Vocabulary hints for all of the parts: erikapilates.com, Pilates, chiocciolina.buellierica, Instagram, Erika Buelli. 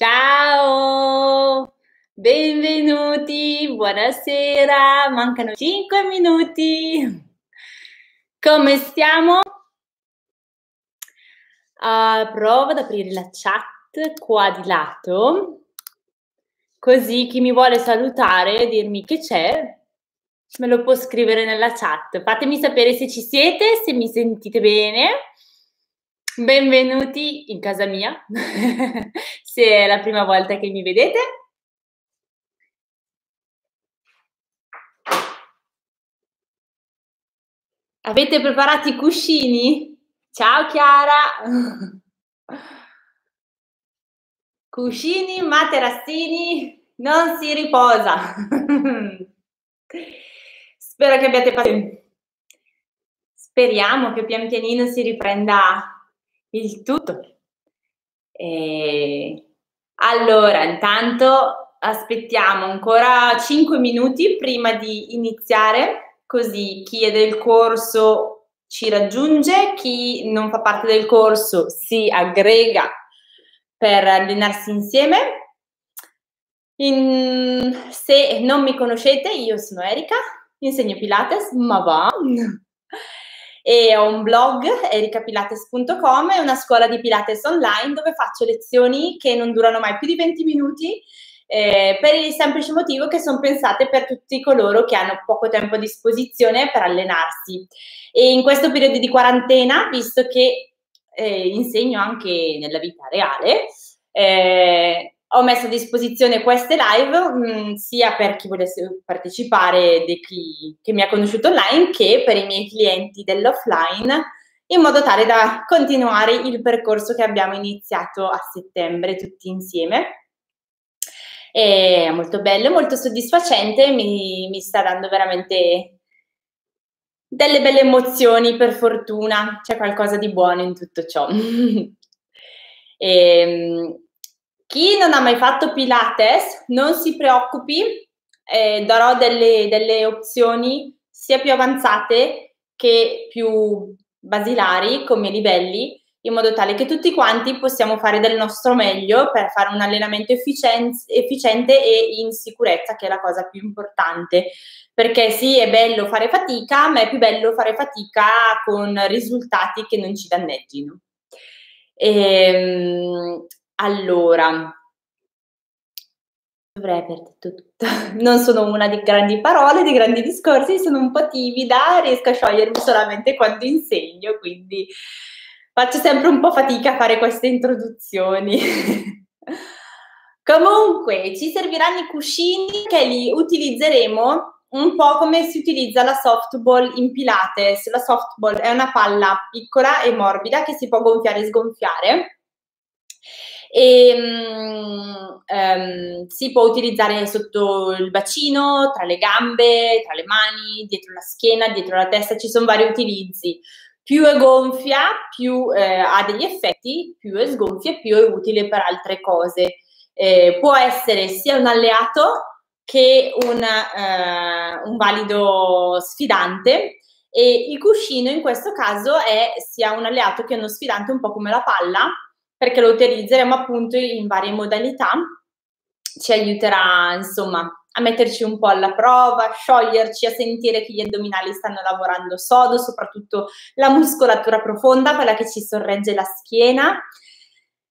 Ciao, benvenuti, buonasera, mancano 5 minuti. Come stiamo? Provo ad aprire la chat qua di lato, così chi mi vuole salutare e dirmi che c'è, me lo può scrivere nella chat. Fatemi sapere se ci siete, se mi sentite bene. Benvenuti in casa mia, se è la prima volta che mi vedete. Avete preparato i cuscini? Ciao Chiara! Cuscini, materassini, non si riposa. Spero che abbiate pazienza. Speriamo che pian pianino si riprenda il tutto. Allora, intanto aspettiamo ancora 5 minuti prima di iniziare, così chi è del corso ci raggiunge, chi non fa parte del corso si aggrega per allenarsi insieme. Se non mi conoscete, io sono Erika, insegno Pilates, ma va... E ho un blog, erikapilates.com, è una scuola di Pilates online dove faccio lezioni che non durano mai più di 20 minuti per il semplice motivo che sono pensate per tutti coloro che hanno poco tempo a disposizione per allenarsi. E in questo periodo di quarantena, visto che insegno anche nella vita reale, ho messo a disposizione queste live sia per chi volesse partecipare, di chi che mi ha conosciuto online, che per i miei clienti dell'offline, in modo tale da continuare il percorso che abbiamo iniziato a settembre tutti insieme. È molto bello, molto soddisfacente, mi sta dando veramente delle belle emozioni, per fortuna. C'è qualcosa di buono in tutto ciò. Chi non ha mai fatto Pilates, non si preoccupi, darò delle opzioni sia più avanzate che più basilari come livelli, in modo tale che tutti quanti possiamo fare del nostro meglio per fare un allenamento efficiente e in sicurezza, che è la cosa più importante. Perché sì, è bello fare fatica, ma è più bello fare fatica con risultati che non ci danneggino. Allora, dovrei aver detto tutto. Non sono una di grandi parole, di grandi discorsi, sono un po' timida, riesco a sciogliermi solamente quando insegno, quindi faccio sempre un po' fatica a fare queste introduzioni. Comunque, ci serviranno i cuscini, che li utilizzeremo un po' come si utilizza la softball in Pilates. La softball è una palla piccola e morbida che si può gonfiare e sgonfiare. E si può utilizzare sotto il bacino, tra le gambe, tra le mani, dietro la schiena, dietro la testa. Ci sono vari utilizzi. Più è gonfia, più ha degli effetti, più è sgonfia, più è utile per altre cose. Può essere sia un alleato che un valido sfidante, e il cuscino in questo caso è sia un alleato che uno sfidante, un po' come la palla, perché lo utilizzeremo appunto in varie modalità. Ci aiuterà insomma a metterci un po' alla prova, a scioglierci, a sentire che gli addominali stanno lavorando sodo, soprattutto la muscolatura profonda, quella che ci sorregge la schiena.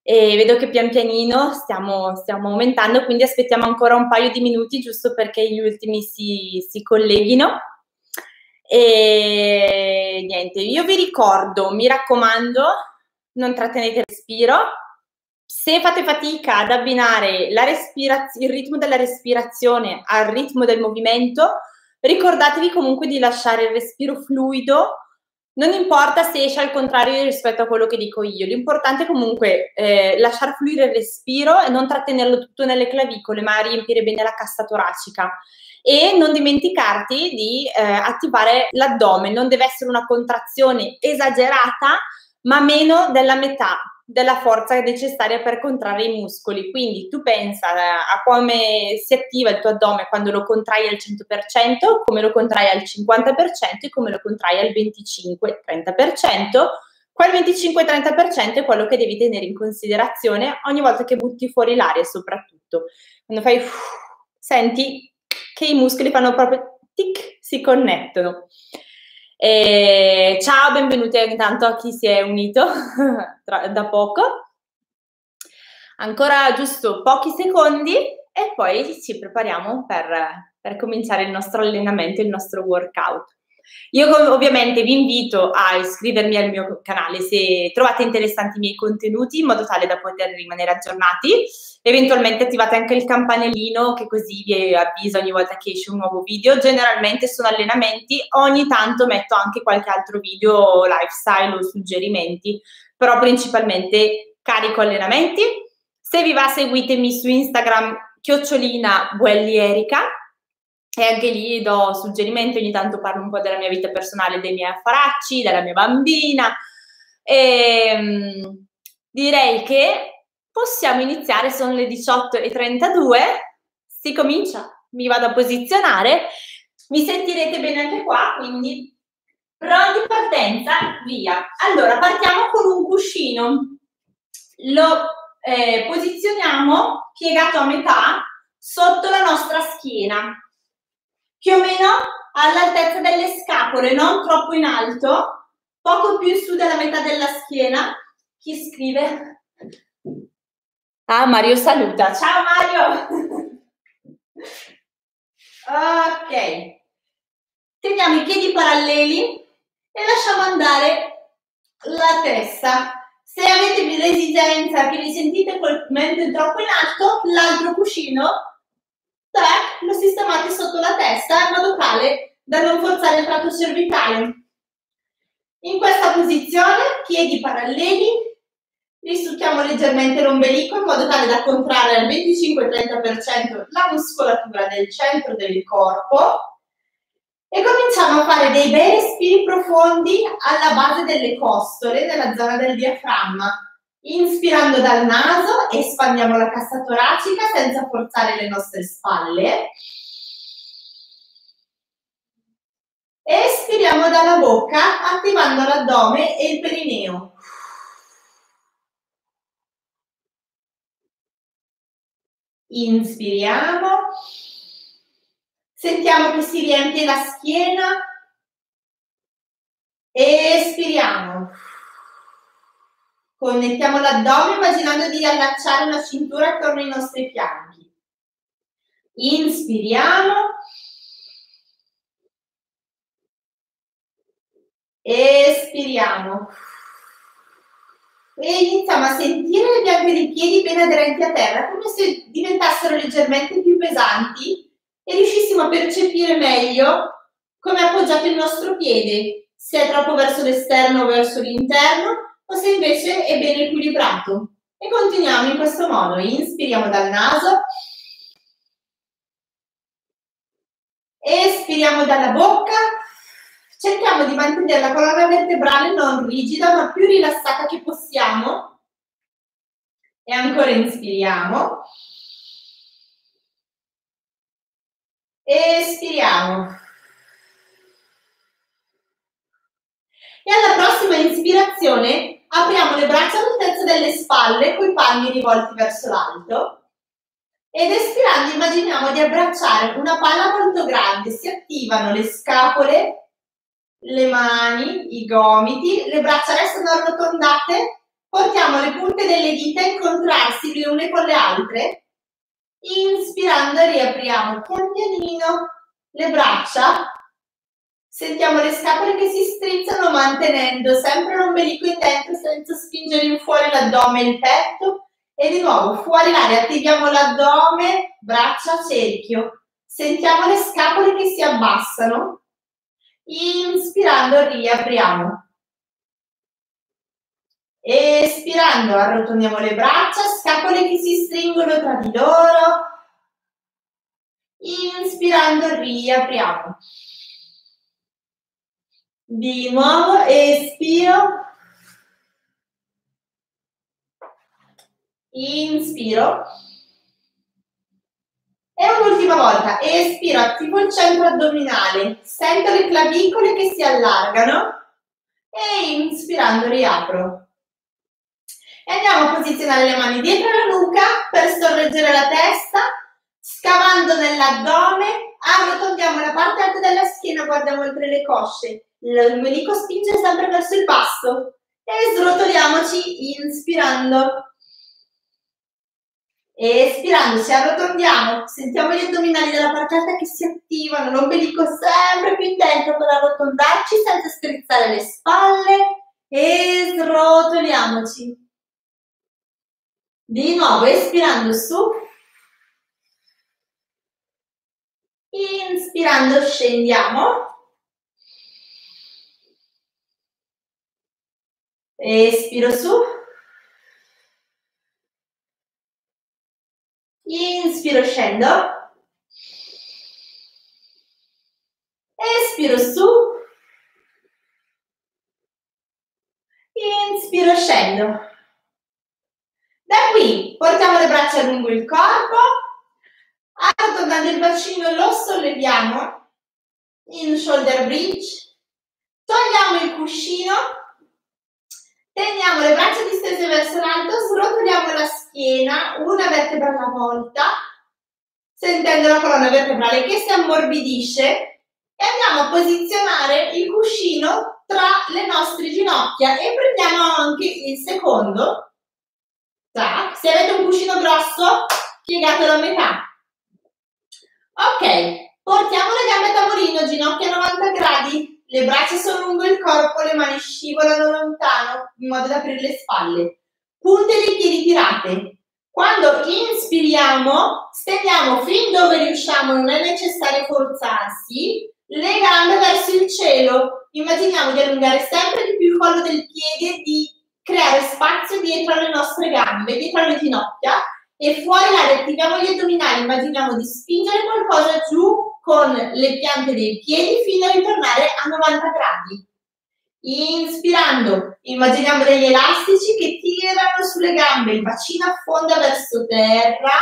E vedo che pian pianino stiamo aumentando, quindi aspettiamo ancora un paio di minuti giusto perché gli ultimi si colleghino. E niente, io vi ricordo, mi raccomando, non trattenete il respiro. Se fate fatica ad abbinare il ritmo della respirazione al ritmo del movimento, ricordatevi comunque di lasciare il respiro fluido, non importa se esce al contrario rispetto a quello che dico io, l'importante è comunque lasciar fluire il respiro e non trattenerlo tutto nelle clavicole, ma riempire bene la cassa toracica. E non dimenticarti di attivare l'addome, non deve essere una contrazione esagerata, ma meno della metà della forza necessaria per contrarre i muscoli. Quindi tu pensa a come si attiva il tuo addome quando lo contrai al 100%, come lo contrai al 50% e come lo contrai al 25-30%, Quel 25-30% è quello che devi tenere in considerazione ogni volta che butti fuori l'aria, soprattutto. Quando fai, senti che i muscoli fanno proprio tic, si connettono. E ciao, benvenuti intanto a chi si è unito da poco. Ancora giusto pochi secondi e poi ci prepariamo per cominciare il nostro allenamento, il nostro workout. Io ovviamente vi invito a iscrivermi al mio canale se trovate interessanti i miei contenuti, in modo tale da poter rimanere aggiornati. Eventualmente attivate anche il campanellino, che così vi avvisa ogni volta che esce un nuovo video. Generalmente sono allenamenti, ogni tanto metto anche qualche altro video lifestyle o suggerimenti, però principalmente carico allenamenti. Se vi va, seguitemi su Instagram @chiocciolina.buellierica. E anche lì do suggerimenti, ogni tanto parlo un po' della mia vita personale, dei miei affaracci, della mia bambina. E direi che possiamo iniziare, sono le 18:32, si comincia, mi vado a posizionare, mi sentirete bene anche qua, quindi pronti, partenza, via. Allora, partiamo con un cuscino, lo posizioniamo piegato a metà sotto la nostra schiena, più o meno all'altezza delle scapole, non troppo in alto, poco più in su della metà della schiena. Chi scrive? Ah, Mario saluta. Ciao Mario! Ok. Teniamo i piedi paralleli e lasciamo andare la testa. Se avete resistenza, che vi sentite col mento troppo in alto, l'altro cuscino lo sistemate sotto la testa in modo tale da non forzare il tratto cervicale. In questa posizione, piedi paralleli, risucchiamo leggermente l'ombelico in modo tale da contrarre al 25-30% la muscolatura del centro del corpo e cominciamo a fare dei bei respiri profondi alla base delle costole, nella zona del diaframma. Inspirando dal naso, espandiamo la cassa toracica senza forzare le nostre spalle. Espiriamo dalla bocca, attivando l'addome e il perineo. Inspiriamo. Sentiamo che si riempie la schiena. Espiriamo. Connettiamo l'addome immaginando di allacciare una cintura attorno ai nostri fianchi. Inspiriamo. Espiriamo. E iniziamo a sentire le piante dei piedi ben aderenti a terra, come se diventassero leggermente più pesanti e riuscissimo a percepire meglio come è appoggiato il nostro piede, se è troppo verso l'esterno o verso l'interno, o se invece è ben equilibrato. E continuiamo in questo modo. Inspiriamo dal naso, espiriamo dalla bocca, cerchiamo di mantenere la colonna vertebrale non rigida ma più rilassata che possiamo. E ancora inspiriamo, espiriamo. E alla prossima inspirazione apriamo le braccia all'altezza delle spalle con i palmi rivolti verso l'alto ed espirando immaginiamo di abbracciare una palla molto grande, si attivano le scapole, le mani, i gomiti, le braccia restano arrotondate, portiamo le punte delle dita a incontrarsi le une con le altre, inspirando riapriamo pian pianino le braccia. Sentiamo le scapole che si strizzano mantenendo sempre l'ombelico in dentro senza spingere in fuori l'addome e il petto. E di nuovo fuori l'aria, attiviamo l'addome, braccia, cerchio. Sentiamo le scapole che si abbassano. Inspirando riapriamo. Espirando arrotondiamo le braccia, scapole che si stringono tra di loro. Inspirando riapriamo. Di nuovo, espiro, inspiro e un'ultima volta, espiro, attivo il centro addominale, sento le clavicole che si allargano e inspirando riapro. E andiamo a posizionare le mani dietro la nuca per sorreggere la testa, scavando nell'addome, arrotondiamo la parte alta della schiena, guardiamo oltre le cosce, il menico spinge sempre verso il basso e srotoliamoci inspirando. Espirando, ci arrotondiamo, sentiamo gli addominali della parte alta che si attivano, l'ombelico sempre più intento per arrotondarci senza strizzare le spalle e srotoliamoci. Di nuovo, espirando su, inspirando scendiamo, espiro su. Inspiro, scendo, espiro su, inspiro, scendo. Da qui portiamo le braccia lungo il corpo, arrotondando il bacino lo solleviamo in shoulder bridge, togliamo il cuscino, teniamo le braccia distese verso l'alto, srotoliamo la schiena, una vertebra alla volta, sentendo la colonna vertebrale che si ammorbidisce e andiamo a posizionare il cuscino tra le nostre ginocchia e prendiamo anche il secondo. Tac. Se avete un cuscino grosso, piegatelo a metà. Ok, portiamo le gambe a tavolino, ginocchia a 90 gradi. Le braccia sono lungo il corpo, le mani scivolano lontano in modo da aprire le spalle. Punte dei piedi tirate. Quando inspiriamo, stendiamo fin dove riusciamo, non è necessario forzarsi, le gambe verso il cielo. Immaginiamo di allungare sempre di più il collo del piede, di creare spazio dietro alle nostre gambe, dietro alle ginocchia e fuori l'aria, attiviamo gli addominali, immaginiamo di spingere qualcosa giù con le piante dei piedi fino a ritornare a 90 gradi. Inspirando, immaginiamo degli elastici che tirano sulle gambe, il bacino affonda verso terra,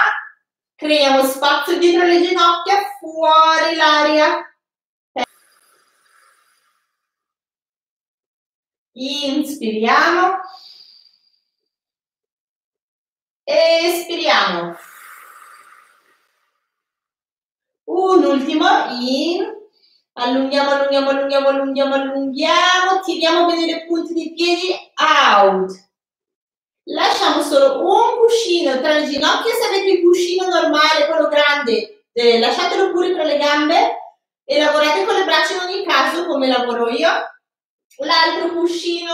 creiamo spazio dietro le ginocchia, fuori l'aria. Inspiriamo. Espiriamo. Un ultimo, in, allunghiamo, tiriamo bene le punte dei piedi, out. Lasciamo solo un cuscino tra le ginocchia, se avete il cuscino normale, quello grande, lasciatelo pure tra le gambe e lavorate con le braccia in ogni caso, come lavoro io. L'altro cuscino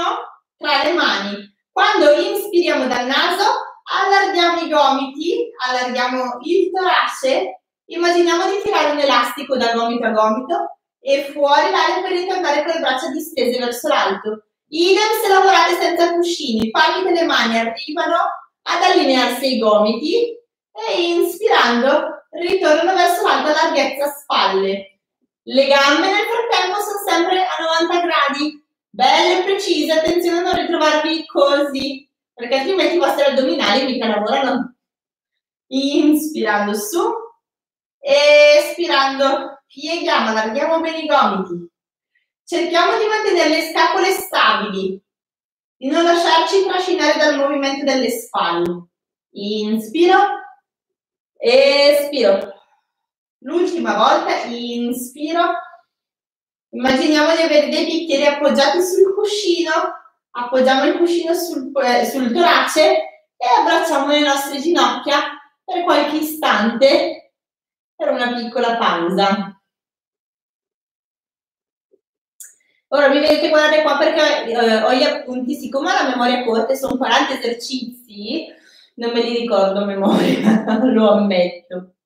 tra le mani. Quando inspiriamo dal naso, allarghiamo i gomiti, allarghiamo il torace. Immaginiamo di tirare un elastico da gomito a gomito e fuori l'aria per ritornare con le braccia distese verso l'alto. Idem se lavorate senza cuscini, i palmi delle mani arrivano ad allinearsi ai gomiti e inspirando ritornano verso l'alta larghezza spalle. Le gambe nel frattempo sono sempre a 90 gradi, belle e precise, attenzione a non ritrovarvi così, perché altrimenti i vostri addominali mica lavorano. Inspirando su. Espirando, pieghiamo, allarghiamo bene i gomiti, cerchiamo di mantenere le scapole stabili, di non lasciarci trascinare dal movimento delle spalle. Inspiro, espiro, l'ultima volta, inspiro, immaginiamo di avere dei bicchieri appoggiati sul cuscino, appoggiamo il cuscino sul torace e abbracciamo le nostre ginocchia per qualche istante, per una piccola pausa. Ora mi vedete guardare qua perché ho gli appunti, siccome ho la memoria corta, sono 40 esercizi, non me li ricordo a memoria, lo ammetto.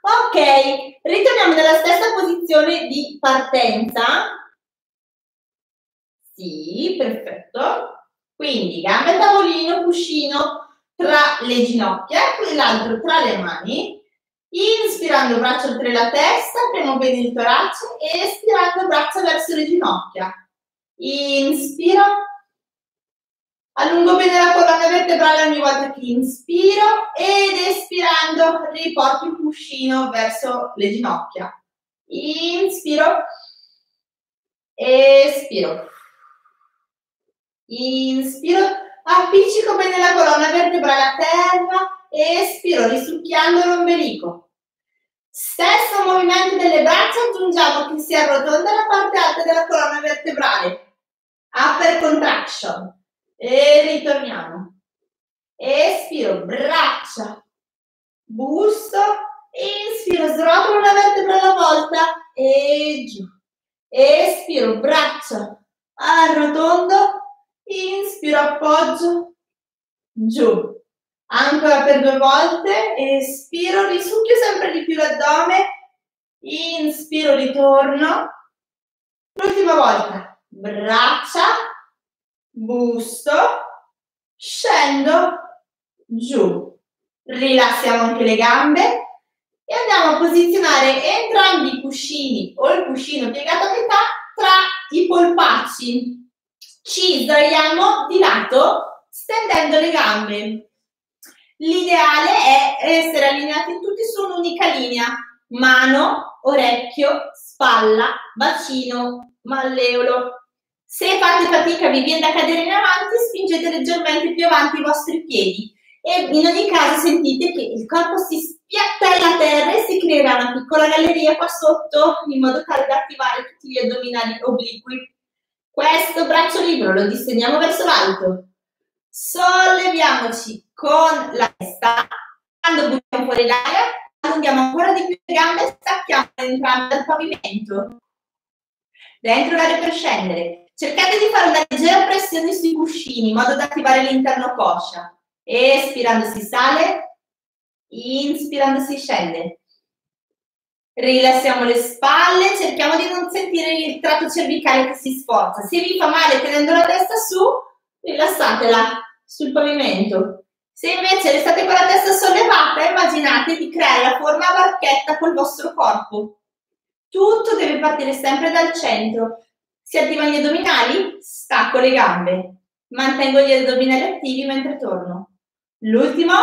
Ok, ritorniamo nella stessa posizione di partenza. Sì, perfetto. Quindi gambe a tavolino, cuscino tra le ginocchia e quell'altro tra le mani. Inspirando braccia oltre la testa, apriamo bene il torace e espirando braccia verso le ginocchia. Inspiro, allungo bene la colonna vertebrale ogni volta che inspiro ed espirando riporto il cuscino verso le ginocchia. Inspiro, espiro. Inspiro, appiccico bene la colonna vertebrale a terra, espiro, risucchiando l'ombelico. Stesso movimento delle braccia, aggiungiamo che si arrotonda la parte alta della colonna vertebrale. Upper contraction. E ritorniamo. Espiro, braccia, busto, inspiro, srotolo la vertebra alla volta e giù. Espiro, braccia, arrotondo, inspiro, appoggio, giù. Ancora per due volte, espiro, risucchio sempre di più l'addome, inspiro, ritorno. L'ultima volta, braccia, busto, scendo, giù. Rilassiamo anche le gambe e andiamo a posizionare entrambi i cuscini o il cuscino piegato a metà tra i polpacci. Ci sdraiamo di lato stendendo le gambe. L'ideale è essere allineati tutti su un'unica linea, mano, orecchio, spalla, bacino, malleolo. Se fate fatica, vi viene da cadere in avanti, spingete leggermente più avanti i vostri piedi e in ogni caso sentite che il corpo si spiattella a terra e si creerà una piccola galleria qua sotto in modo tale da attivare tutti gli addominali obliqui. Questo braccio libero lo disteniamo verso l'alto. Solleviamoci con la testa, quando buttiamo fuori l'aria, allunghiamo ancora di più le gambe e stacchiamo entrambe dal pavimento. Dentro l'aria per scendere. Cercate di fare una leggera pressione sui cuscini in modo da attivare l'interno coscia. Espirando si sale, inspirando si scende. Rilassiamo le spalle, cerchiamo di non sentire il tratto cervicale che si sforza. Se vi fa male tenendo la testa su, rilassatela sul pavimento. Se invece restate con la testa sollevata, immaginate di creare la forma a barchetta col vostro corpo. Tutto deve partire sempre dal centro. Si attivano gli addominali, stacco le gambe. Mantengo gli addominali attivi mentre torno. L'ultimo.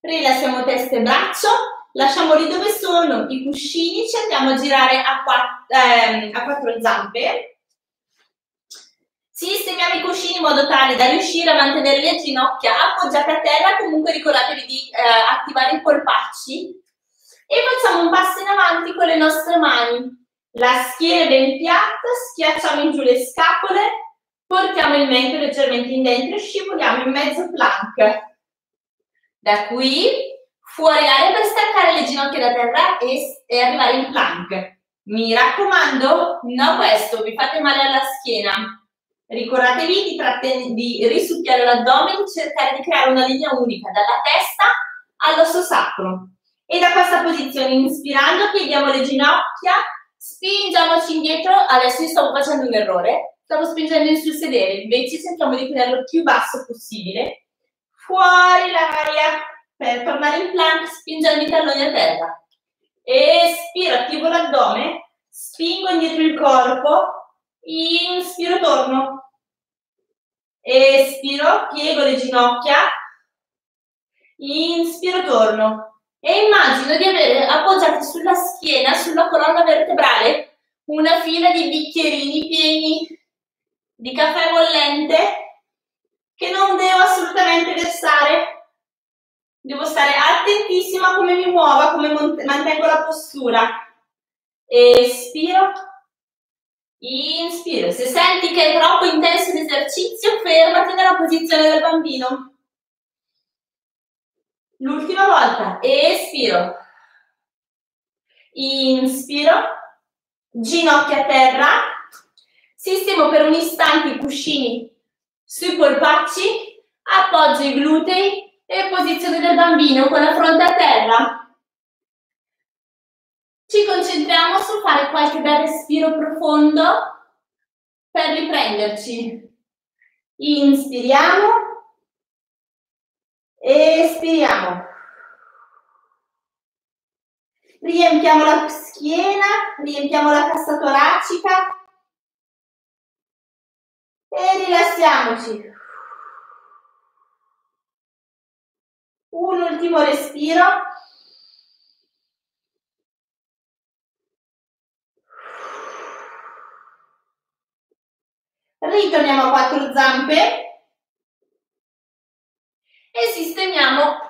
Rilassiamo testa e braccio. Lasciamo lì dove sono i cuscini, ci andiamo a girare a quattro zampe. Sistemiamo i cuscini in modo tale da riuscire a mantenere le ginocchia appoggiate a terra, comunque ricordatevi di attivare i polpacci e facciamo un passo in avanti con le nostre mani. La schiena è ben piatta, schiacciamo in giù le scapole, portiamo il mento leggermente in dentro e scivoliamo in mezzo plank. Da qui fuori aria per staccare le ginocchia da terra e arrivare in plank. Mi raccomando, no questo, vi fate male alla schiena. Ricordatevi di risucchiare l'addome e di cercare di creare una linea unica dalla testa all'osso sacro. E da questa posizione, inspirando, pieghiamo le ginocchia, spingiamoci indietro. Adesso io stavo facendo un errore, stavo spingendo in sul sedere, invece cerchiamo di tenerlo più basso possibile. Fuori l'aria per tornare in plank, spingendo i talloni a terra. Espiro, attivo l'addome, spingo indietro il corpo. Inspiro, torno. Espiro, piego le ginocchia. Inspiro, torno. E immagino di avere appoggiati sulla schiena, sulla colonna vertebrale, una fila di bicchierini pieni di caffè bollente che non devo assolutamente versare. Devo stare attentissima a come mi muovo, a come mantengo la postura. Espiro. Inspiro, se senti che è troppo intenso l'esercizio, fermati nella posizione del bambino. L'ultima volta, espiro. Inspiro, ginocchia a terra, sistemo per un istante i cuscini sui polpacci, appoggio i glutei e posizione del bambino con la fronte a terra. Ci concentriamo su fare qualche bel respiro profondo per riprenderci. Inspiriamo, espiriamo. Riempiamo la schiena, riempiamo la cassa toracica e rilassiamoci. Un ultimo respiro. ritorniamo a quattro zampe e sistemiamo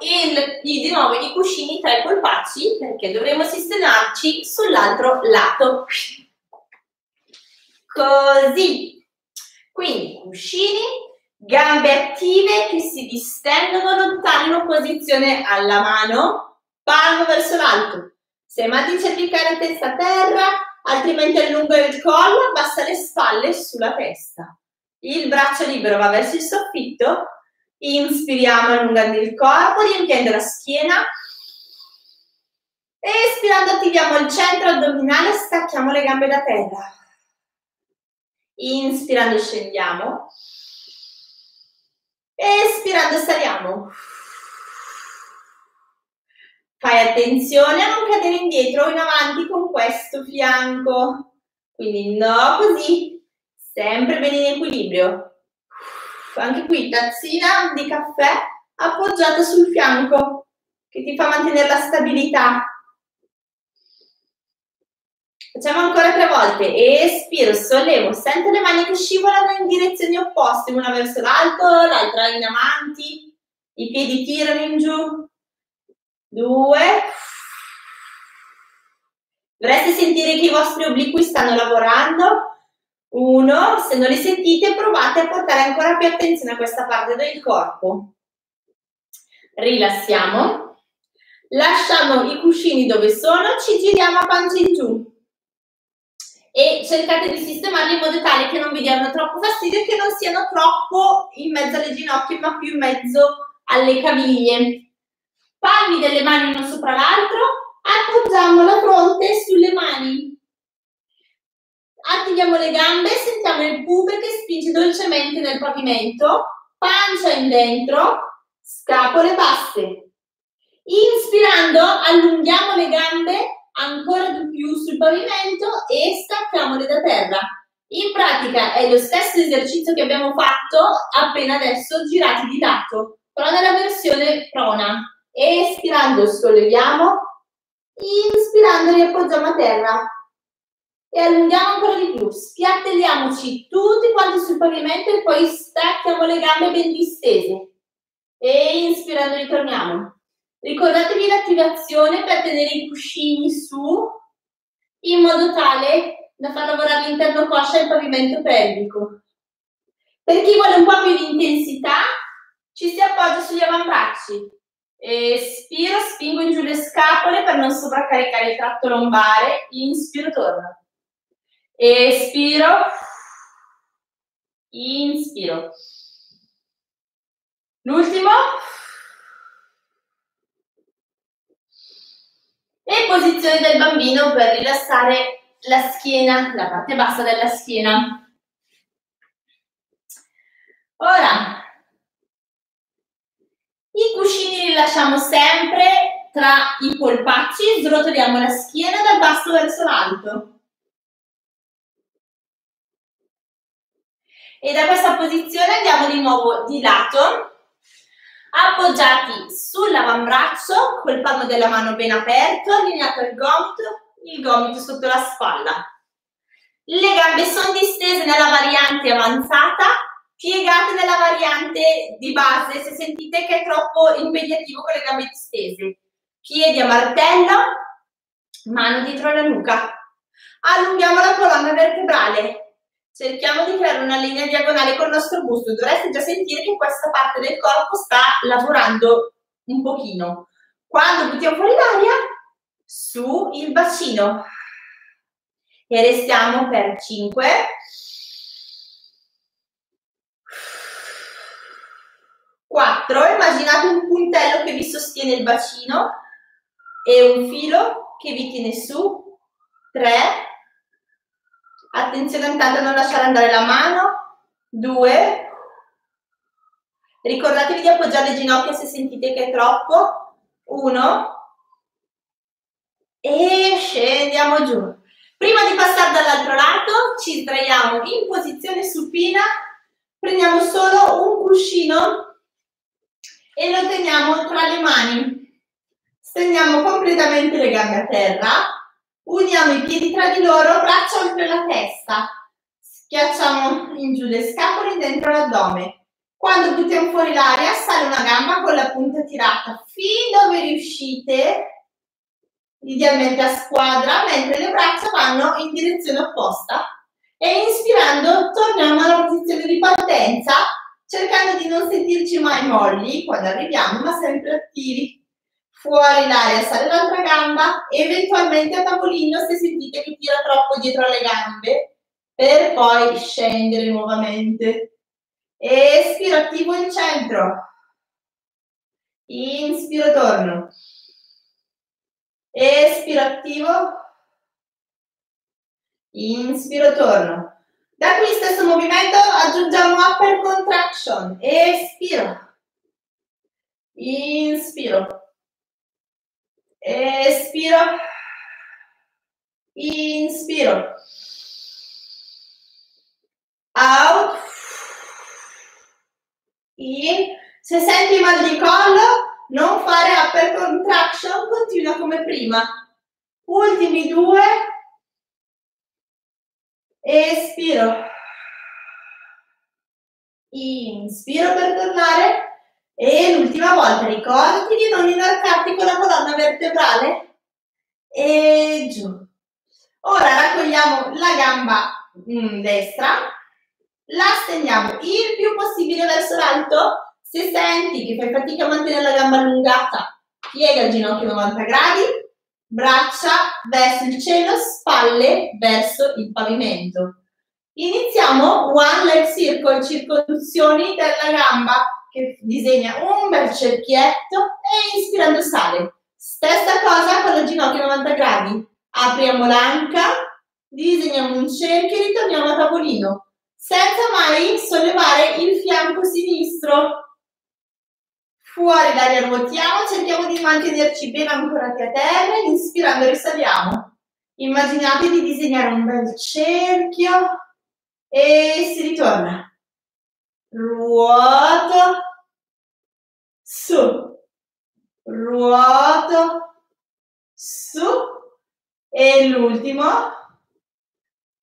di nuovo i cuscini tra i polpacci, perché dovremo sistemarci sull'altro lato, così. Quindi cuscini, gambe attive che si distendono, lontano opposizione alla mano, palmo verso l'alto. Se mandi cervicale, testa a terra, altrimenti allunga il collo, abbassa le spalle sulla testa. Il braccio libero va verso il soffitto, inspiriamo allungando il corpo, riempiendo la schiena. Espirando attiviamo il centro addominale, stacchiamo le gambe da terra. Inspirando scendiamo. Espirando saliamo. Fai attenzione a non cadere indietro o in avanti con questo fianco, quindi no, così, sempre bene in equilibrio. Anche qui tazzina di caffè appoggiata sul fianco che ti fa mantenere la stabilità. Facciamo ancora 3 volte, espiro, sollevo, sento le mani che scivolano in direzioni opposte, una verso l'alto, l'altra in avanti, i piedi tirano in giù, 2, dovreste sentire che i vostri obliqui stanno lavorando, 1, se non li sentite provate a portare ancora più attenzione a questa parte del corpo, rilassiamo, lasciamo i cuscini dove sono, ci giriamo a pancia in giù. E cercate di sistemarli in modo tale che non vi diano troppo fastidio e che non siano troppo in mezzo alle ginocchia, ma più in mezzo alle caviglie. Palmi delle mani uno sopra l'altro, appoggiamo la fronte sulle mani. Attiviamo le gambe, sentiamo il pube che spinge dolcemente nel pavimento, pancia in dentro, scapole basse. Inspirando, allunghiamo le gambe ancora di più sul pavimento e stacchiamole da terra. In pratica è lo stesso esercizio che abbiamo fatto appena adesso, girati di lato, però nella versione prona. Espirando solleviamo, inspirando riappoggiamo a terra e allunghiamo ancora di più, spiattelliamoci tutti quanti sul pavimento e poi stacchiamo le gambe ben distese e inspirando ritorniamo. Ricordatevi l'attivazione per tenere i cuscini su in modo tale da far lavorare l'interno coscia e il pavimento pelvico. Per chi vuole un po' più di intensità, ci si appoggia sugli avambracci. Espiro, spingo in giù le scapole per non sovraccaricare il tratto lombare. Inspiro, torno. Espiro. Inspiro. L'ultimo. E posizione del bambino per rilassare la schiena, la parte bassa della schiena. Ora, i cuscini li lasciamo sempre tra i polpacci, srotoliamo la schiena dal basso verso l'alto. E da questa posizione andiamo di nuovo di lato. Appoggiati sull'avambraccio, col palmo della mano ben aperto, allineato il gomito sotto la spalla. Le gambe sono distese nella variante avanzata, piegate nella variante di base, se sentite che è troppo impegnativo con le gambe distese. Piedi a martello, mano dietro la nuca. Allunghiamo la colonna vertebrale. Cerchiamo di creare una linea diagonale con il nostro busto, dovreste già sentire che questa parte del corpo sta lavorando un pochino. Quando buttiamo fuori l'aria, su il bacino. E restiamo per 5. 4. Immaginate un puntello che vi sostiene il bacino e un filo che vi tiene su. 3. Attenzione intanto a non lasciare andare la mano, 2, ricordatevi di appoggiare le ginocchia se sentite che è troppo, 1, e scendiamo giù. Prima di passare dall'altro lato ci sdraiamo in posizione supina, prendiamo solo un cuscino e lo teniamo tra le mani, stendiamo completamente le gambe a terra. Uniamo i piedi tra di loro, braccia oltre la testa, Piacciamo in giù le scapole dentro l'addome. Quando buttiamo fuori l'aria, sale una gamba con la punta tirata fin dove riuscite, idealmente a squadra, mentre le braccia vanno in direzione opposta. E inspirando torniamo alla posizione di partenza, cercando di non sentirci mai molli quando arriviamo, ma sempre attivi. Fuori l'aria, sale l'altra gamba, eventualmente a tavolino se sentite che tira troppo dietro alle gambe, per poi scendere nuovamente. Espiro, attivo il centro. Inspiro, torno. Espiro, attivo. Inspiro, torno. Da qui stesso movimento aggiungiamo upper contraction. Espiro. Inspiro. Espiro, inspiro, out, in. Se senti mal di collo, non fare upper contraction, continua come prima. Ultimi due, espiro, inspiro per tornare. E l'ultima volta, ricordati di non inarcarti con la colonna vertebrale e giù. Ora raccogliamo la gamba destra, la stendiamo il più possibile verso l'alto. Se senti che fai fatica a mantenere la gamba allungata, piega il ginocchio 90 gradi, braccia verso il cielo, spalle verso il pavimento. Iniziamo one leg circle, circonduzioni della gamba, che disegna un bel cerchietto e inspirando sale. Stessa cosa con il ginocchio 90 gradi. Apriamo l'anca, disegniamo un cerchio e ritorniamo a tavolino, senza mai sollevare il fianco sinistro. Fuori l'aria ruotiamo, cerchiamo di mantenerci ben ancorati a terra, inspirando risaliamo. Immaginate di disegnare un bel cerchio e si ritorna. Ruoto, su, ruoto, su, e l'ultimo,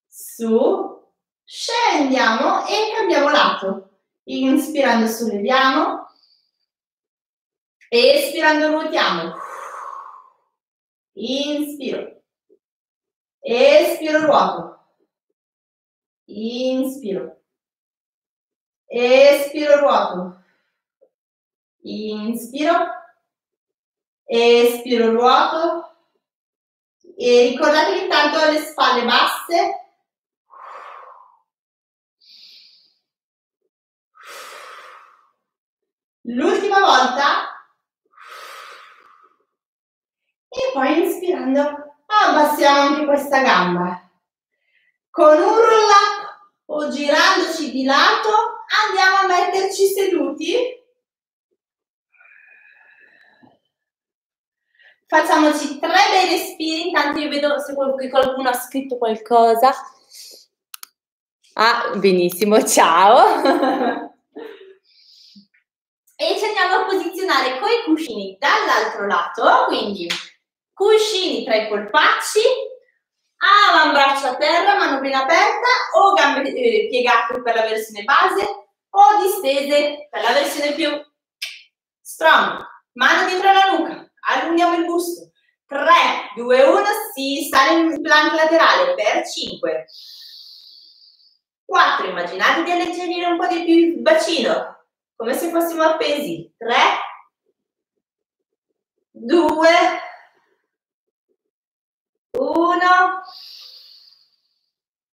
su, scendiamo e cambiamo lato. Inspirando solleviamo, espirando ruotiamo, inspiro, espiro ruoto, inspiro. Espiro, ruoto, inspiro, espiro, ruoto, e ricordatevi intanto le spalle basse, l'ultima volta, e poi inspirando abbassiamo anche questa gamba, con un roll up o girandoci di lato. Andiamo a metterci seduti, facciamoci tre bei respiri, intanto io vedo se qualcuno ha scritto qualcosa. Ah, benissimo, ciao! E ci andiamo a posizionare con i cuscini dall'altro lato, quindi cuscini tra i polpacci, avambraccio a terra, mano ben aperta, o gambe piegate per la versione base, o distese per la versione più strong. Mano dietro la nuca, allunghiamo il busto. 3, 2, 1, si sale in plank laterale per 5, 4, immaginate di alleggerire un po' di più il bacino, come se fossimo appesi. 3, 2, 1,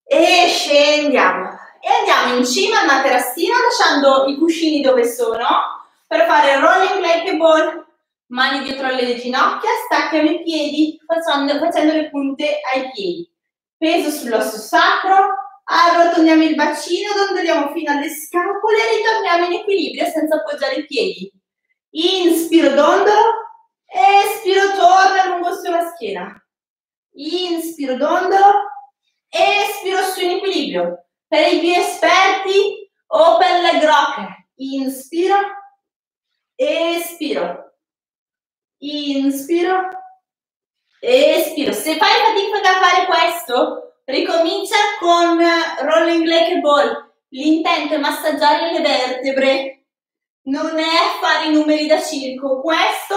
e scendiamo. E andiamo in cima al materassino lasciando i cuscini dove sono per fare rolling like a ball. Mani dietro alle ginocchia, stacchiamo i piedi facendo le punte ai piedi. Peso sull'osso sacro, arrotondiamo il bacino, dondoliamo fino alle scapole e ritorniamo in equilibrio senza appoggiare i piedi. Inspiro, dondolo, espiro, torno lungo sulla schiena. Inspiro, dondolo, espiro su in equilibrio. Per i più esperti o per le groche, inspiro, espiro, inspiro, espiro. Se fai fatica a fare questo, Ricomincia con rolling like a ball. L'intento è massaggiare le vertebre, non è fare i numeri da circo. Questo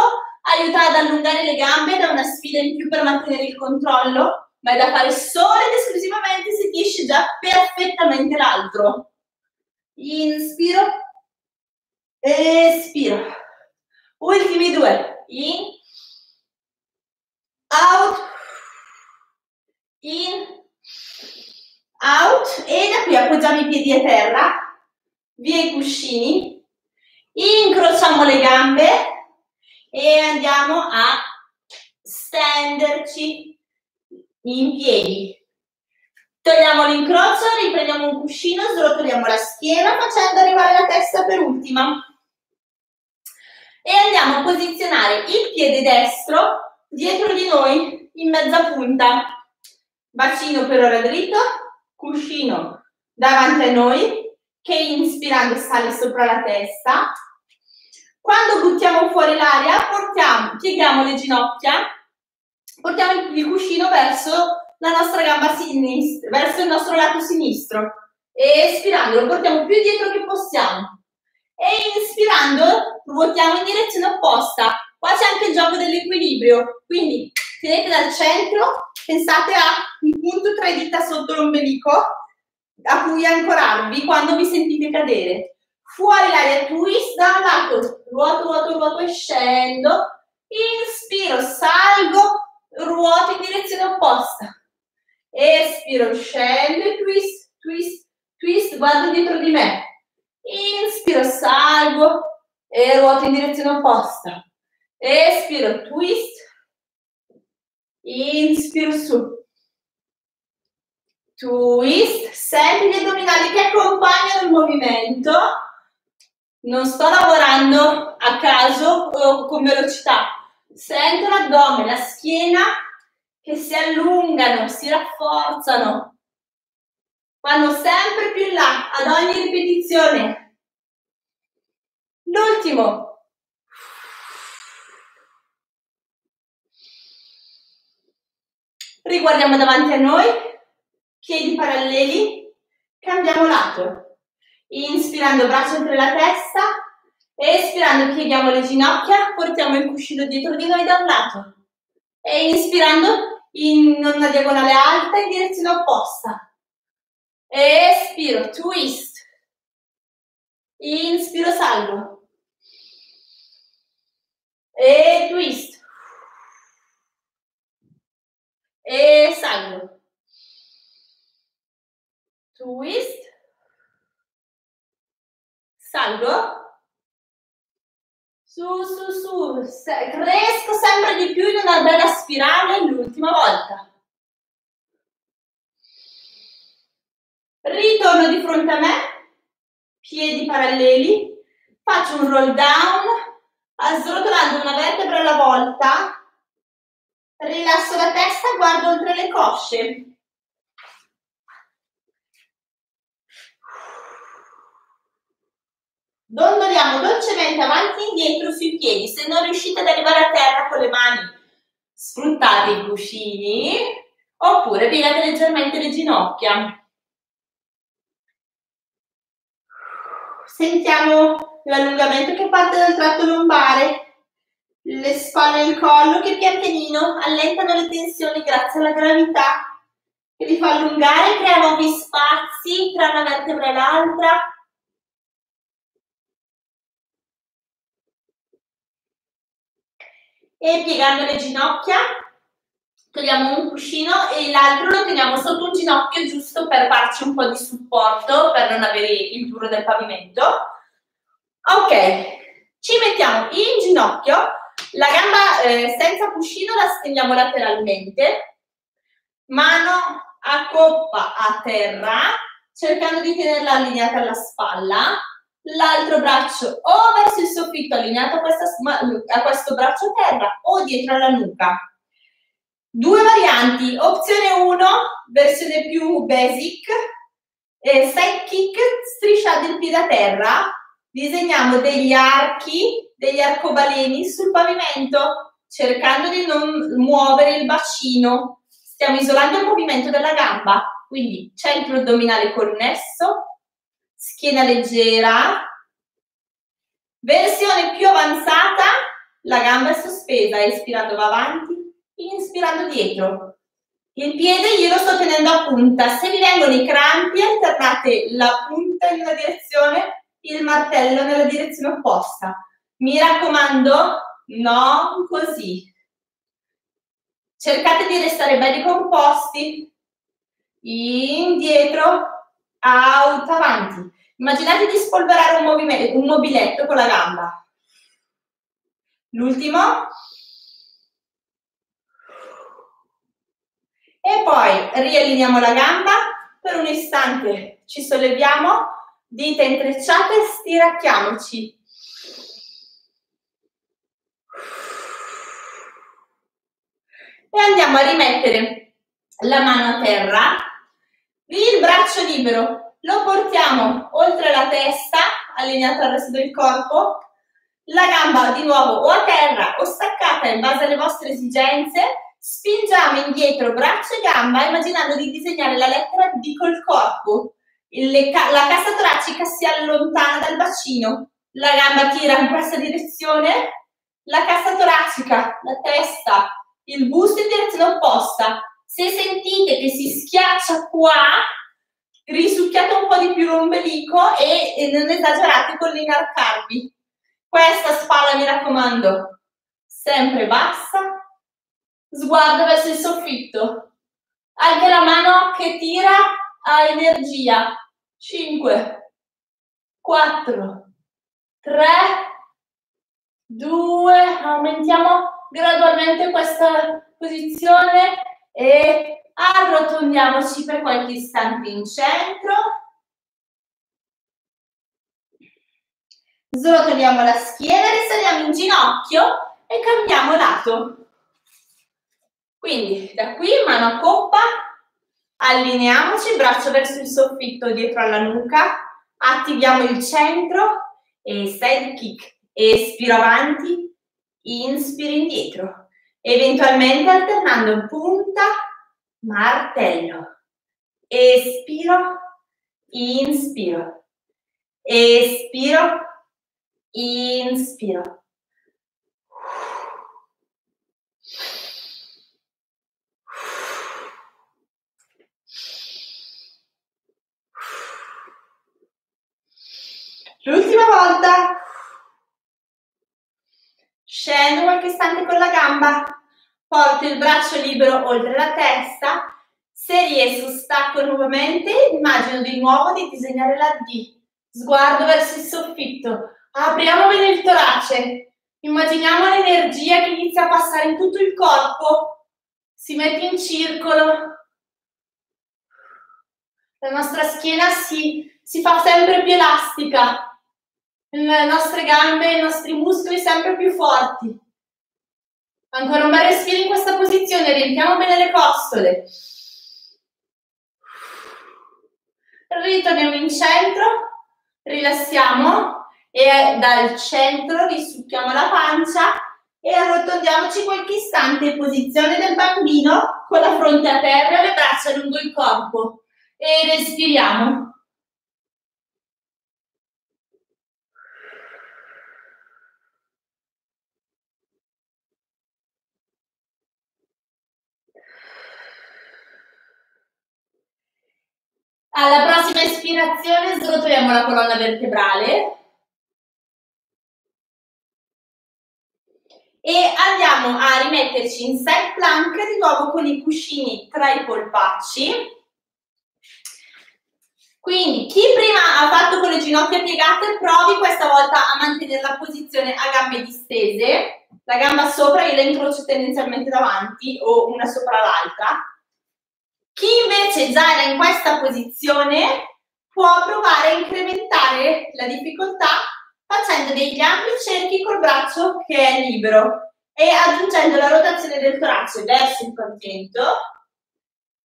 aiuta ad allungare le gambe ed è una sfida in più per mantenere il controllo, ma è da fare solo ed esclusivamente se ti esce già perfettamente l'altro. Inspiro, espiro. Ultimi due. In, out, in, out, e da qui appoggiamo i piedi a terra, via i cuscini, incrociamo le gambe e andiamo a stenderci in piedi. Togliamo l'incrocio, riprendiamo un cuscino, srotoliamo la schiena facendo arrivare la testa per ultima e andiamo a posizionare il piede destro dietro di noi in mezza punta, bacino per ora dritto, cuscino davanti a noi che inspirando sale sopra la testa. Quando buttiamo fuori l'aria pieghiamo le ginocchia, portiamo il cuscino verso la nostra gamba sinistra, verso il nostro lato sinistro, e espirando lo portiamo più dietro che possiamo e inspirando ruotiamo in direzione opposta. Qua c'è anche il gioco dell'equilibrio, quindi tenete dal centro, pensate a un punto tra le dita sotto l'ombelico a cui ancorarvi quando vi sentite cadere. Fuori l'aria, twist da un lato, ruoto, ruoto, ruoto e scendo, inspiro, salgo, ruoto in direzione opposta, espiro, scendo e twist, twist, twist, guardo dietro di me, inspiro, salgo e ruoto in direzione opposta, espiro, twist, inspiro su, twist, senti gli addominali che accompagnano il movimento, non sto lavorando a caso o con velocità. Sento l'addome, la schiena che si allungano, si rafforzano, vanno sempre più in là ad ogni ripetizione. L'ultimo. Riguardiamo davanti a noi, piedi paralleli, cambiamo lato. Inspirando braccia oltre la testa, espirando pieghiamo le ginocchia, portiamo il cuscino dietro di noi da un lato e inspirando in una diagonale alta in direzione opposta. Espiro, twist, inspiro, salgo e twist e salgo, twist, salgo. Su, su, su, cresco sempre di più in una bella spirale, l'ultima volta. Ritorno di fronte a me, piedi paralleli, faccio un roll down, srotolando una vertebra alla volta, rilasso la testa, guardo oltre le cosce. Dondoliamo dolcemente avanti e indietro sui piedi. Se non riuscite ad arrivare a terra con le mani, sfruttate i cuscini oppure piegate leggermente le ginocchia. Sentiamo l'allungamento che parte dal tratto lombare, le spalle e il collo che pian pianino allentano le tensioni grazie alla gravità che vi fa allungare, crea nuovi spazi tra una vertebra e l'altra. E piegando le ginocchia, togliamo un cuscino e l'altro lo teniamo sotto un ginocchio giusto per farci un po' di supporto, per non avere il duro del pavimento. Ok, ci mettiamo in ginocchio, la gamba senza cuscino la stendiamo lateralmente, mano a coppa a terra, cercando di tenerla allineata alla spalla. L'altro braccio o verso il soffitto allineato a questo braccio a terra o dietro alla nuca. Due varianti, opzione 1, versione più basic, side kick, striscia del piede a terra, disegniamo degli archi, degli arcobaleni sul pavimento, cercando di non muovere il bacino. Stiamo isolando il movimento della gamba, quindi centro addominale connesso, schiena leggera. Versione più avanzata, la gamba è sospesa, espirando va avanti, inspirando dietro. Il piede io lo sto tenendo a punta, se vi vengono i crampi alternate la punta in una direzione, il martello nella direzione opposta. Mi raccomando, non così. Cercate di restare belli composti, indietro, out, avanti. Immaginate di spolverare un mobiletto con la gamba. L'ultimo. E poi riallineiamo la gamba, per un istante ci solleviamo, dita intrecciate, stiracchiamoci. E andiamo a rimettere la mano a terra, il braccio libero, lo portiamo oltre la testa, allineato al resto del corpo, la gamba di nuovo o a terra o staccata in base alle vostre esigenze, spingiamo indietro braccio e gamba immaginando di disegnare la lettera D col corpo, la cassa toracica si allontana dal bacino, la gamba tira in questa direzione, la cassa toracica, la testa, il busto in direzione opposta. Se sentite che si schiaccia qua, risucchiate un po' di più l'ombelico e non esagerate con l'inarcarvi. Questa spalla, mi raccomando, sempre bassa, sguardo verso il soffitto. Anche la mano che tira ha energia. 5, 4, 3, 2, aumentiamo gradualmente questa posizione e arrotondiamoci per qualche istante in centro. Srotoliamo la schiena, risaliamo in ginocchio e cambiamo lato. Quindi da qui mano a coppa, allineiamoci, braccio verso il soffitto dietro alla nuca, attiviamo il centro e side kick, espiro avanti. Inspiro indietro, eventualmente alternando punta, martello, espiro, inspiro, espiro, inspiro. L'ultima volta. Scendo qualche istante con la gamba, porto il braccio libero oltre la testa, se riesco stacco nuovamente, immagino di nuovo di disegnare la D, sguardo verso il soffitto, apriamo bene il torace, immaginiamo l'energia che inizia a passare in tutto il corpo, si mette in circolo, la nostra schiena si fa sempre più elastica. Le nostre gambe, i nostri muscoli sempre più forti. Ancora un bel respiro in questa posizione, riempiamo bene le costole. Ritorniamo in centro, rilassiamo e dal centro risucchiamo la pancia e arrotondiamoci qualche istante in posizione del bambino con la fronte a terra e le braccia lungo il corpo e respiriamo. Alla prossima ispirazione srotoliamo la colonna vertebrale e andiamo a rimetterci in side plank di nuovo con i cuscini tra i polpacci. Quindi chi prima ha fatto con le ginocchia piegate provi questa volta a mantenere la posizione a gambe distese, la gamba sopra io la incrocio tendenzialmente davanti o una sopra l'altra. Chi invece già era in questa posizione può provare a incrementare la difficoltà facendo degli ampi cerchi col braccio che è libero e aggiungendo la rotazione del torace verso il convento.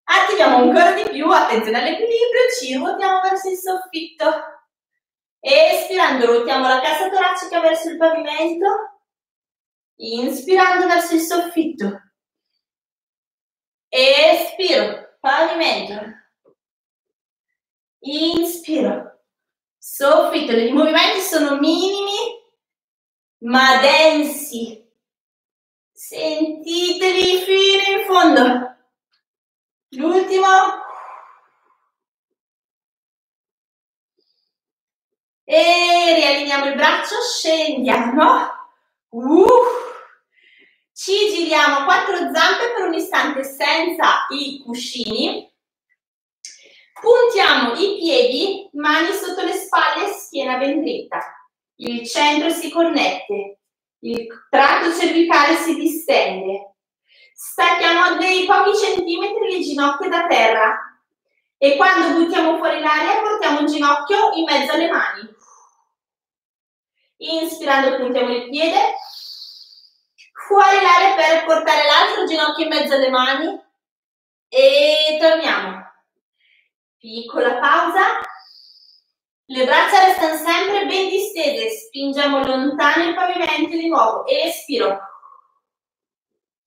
Attiviamo ancora di più, attenzione all'equilibrio, ci ruotiamo verso il soffitto. Espirando ruotiamo la cassa toracica verso il pavimento, inspirando verso il soffitto. Espiro, pavimento. Inspiro, soffitto. I movimenti sono minimi ma densi. Sentiteli fino in fondo. L'ultimo. E rialiniamo il braccio, scendiamo. Ci giriamo quattro zampe per un istante senza i cuscini. Puntiamo i piedi, mani sotto le spalle, schiena ben dritta. Il centro si connette. Il tratto cervicale si distende. Stacchiamo dei pochi centimetri le ginocchia da terra e quando buttiamo fuori l'aria portiamo il ginocchio in mezzo alle mani. Inspirando puntiamo il piede, fuori l'aria per portare l'altro ginocchio in mezzo alle mani e torniamo. Piccola pausa. Le braccia restano sempre ben distese, spingiamo lontano il pavimento di nuovo. Espiro,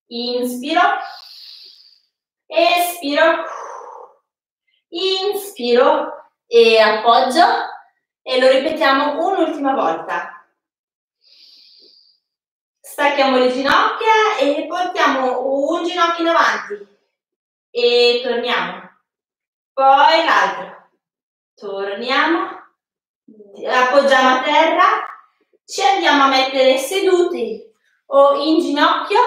inspiro, espiro, inspiro e appoggio e lo ripetiamo un'ultima volta. Stacchiamo le ginocchia e portiamo un ginocchio in avanti e torniamo, poi l'altro, torniamo. Appoggiamo a terra, ci andiamo a mettere seduti o in ginocchio,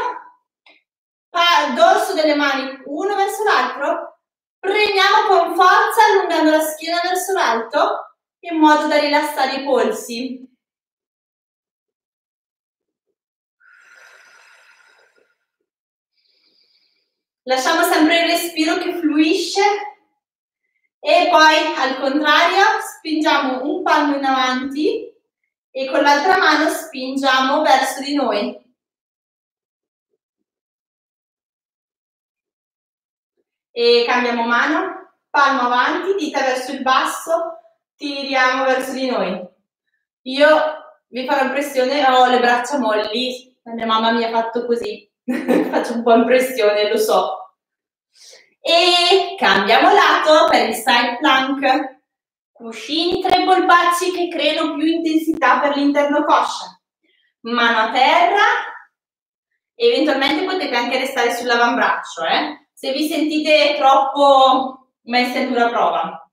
dorso delle mani uno verso l'altro, prendiamo con forza allungando la schiena verso l'alto in modo da rilassare i polsi. Lasciamo sempre il respiro che fluisce. E poi al contrario spingiamo un palmo in avanti e con l'altra mano spingiamo verso di noi. E cambiamo mano, palmo avanti, dita verso il basso, tiriamo verso di noi. Io vi farò impressione, ho le braccia molli, la mia mamma mi ha fatto così, faccio un po' impressione, lo so. E cambiamo lato per il side plank, cuscini tra i polpacci che creano più intensità per l'interno coscia, mano a terra, eventualmente potete anche restare sull'avambraccio, se vi sentite troppo messa in dura prova.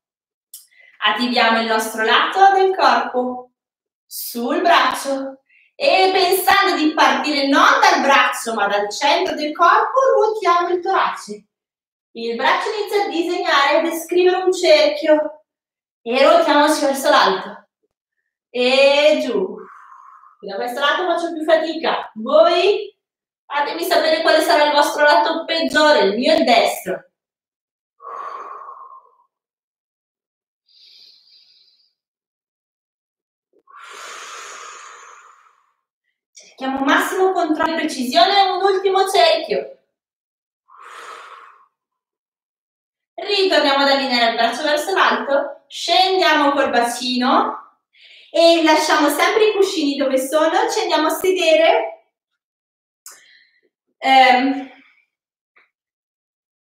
Attiviamo il nostro lato del corpo sul braccio e pensando di partire non dal braccio ma dal centro del corpo ruotiamo il torace. Il braccio inizia a disegnare e descrivere un cerchio e ruotiamoci verso l'alto e giù. Da questo lato faccio più fatica, voi fatemi sapere quale sarà il vostro lato peggiore, il mio è il destro. Cerchiamo massimo controllo e precisione, un ultimo cerchio. Ritorniamo ad allineare il braccio verso l'alto, scendiamo col bacino e lasciamo sempre i cuscini dove sono, ci andiamo a sedere,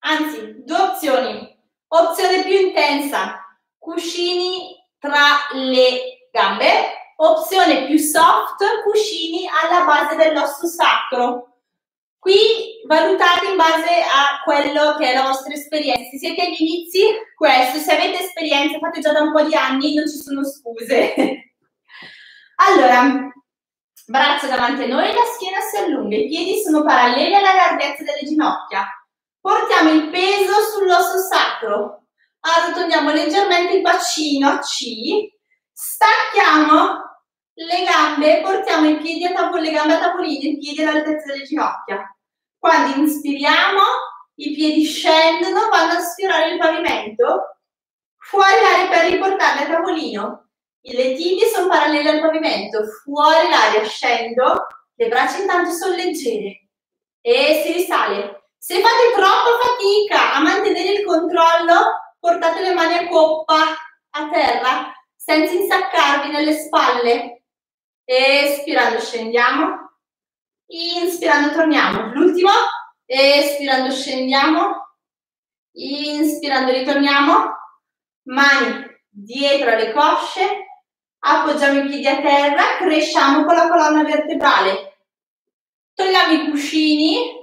anzi, due opzioni, opzione più intensa, cuscini tra le gambe, opzione più soft, cuscini alla base dell'osso sacro. Qui valutate in base a quello che è la vostra esperienza. Se siete agli inizi, questo. Se avete esperienza, fate già da un po' di anni, non ci sono scuse. Allora, braccia davanti a noi, la schiena si allunga, i piedi sono paralleli alla larghezza delle ginocchia. Portiamo il peso sull'osso sacro. Arrotondiamo leggermente il bacino a C. Stacchiamo le gambe, portiamo i piedi a tavolino, le gambe a tavolino, i piedi all'altezza delle ginocchia. Quando inspiriamo, i piedi scendono, vanno a sfiorare il pavimento, fuori l'aria per riportarli a tavolino. Le tibie sono parallele al pavimento, fuori l'aria, scendo, le braccia intanto sono leggere e si risale. Se fate troppa fatica a mantenere il controllo, portate le mani a coppa a terra, senza insaccarvi nelle spalle. Espirando scendiamo, inspirando torniamo, l'ultimo, espirando scendiamo, Inspirando ritorniamo, mani dietro le cosce, appoggiamo i piedi a terra, cresciamo con la colonna vertebrale, togliamo i cuscini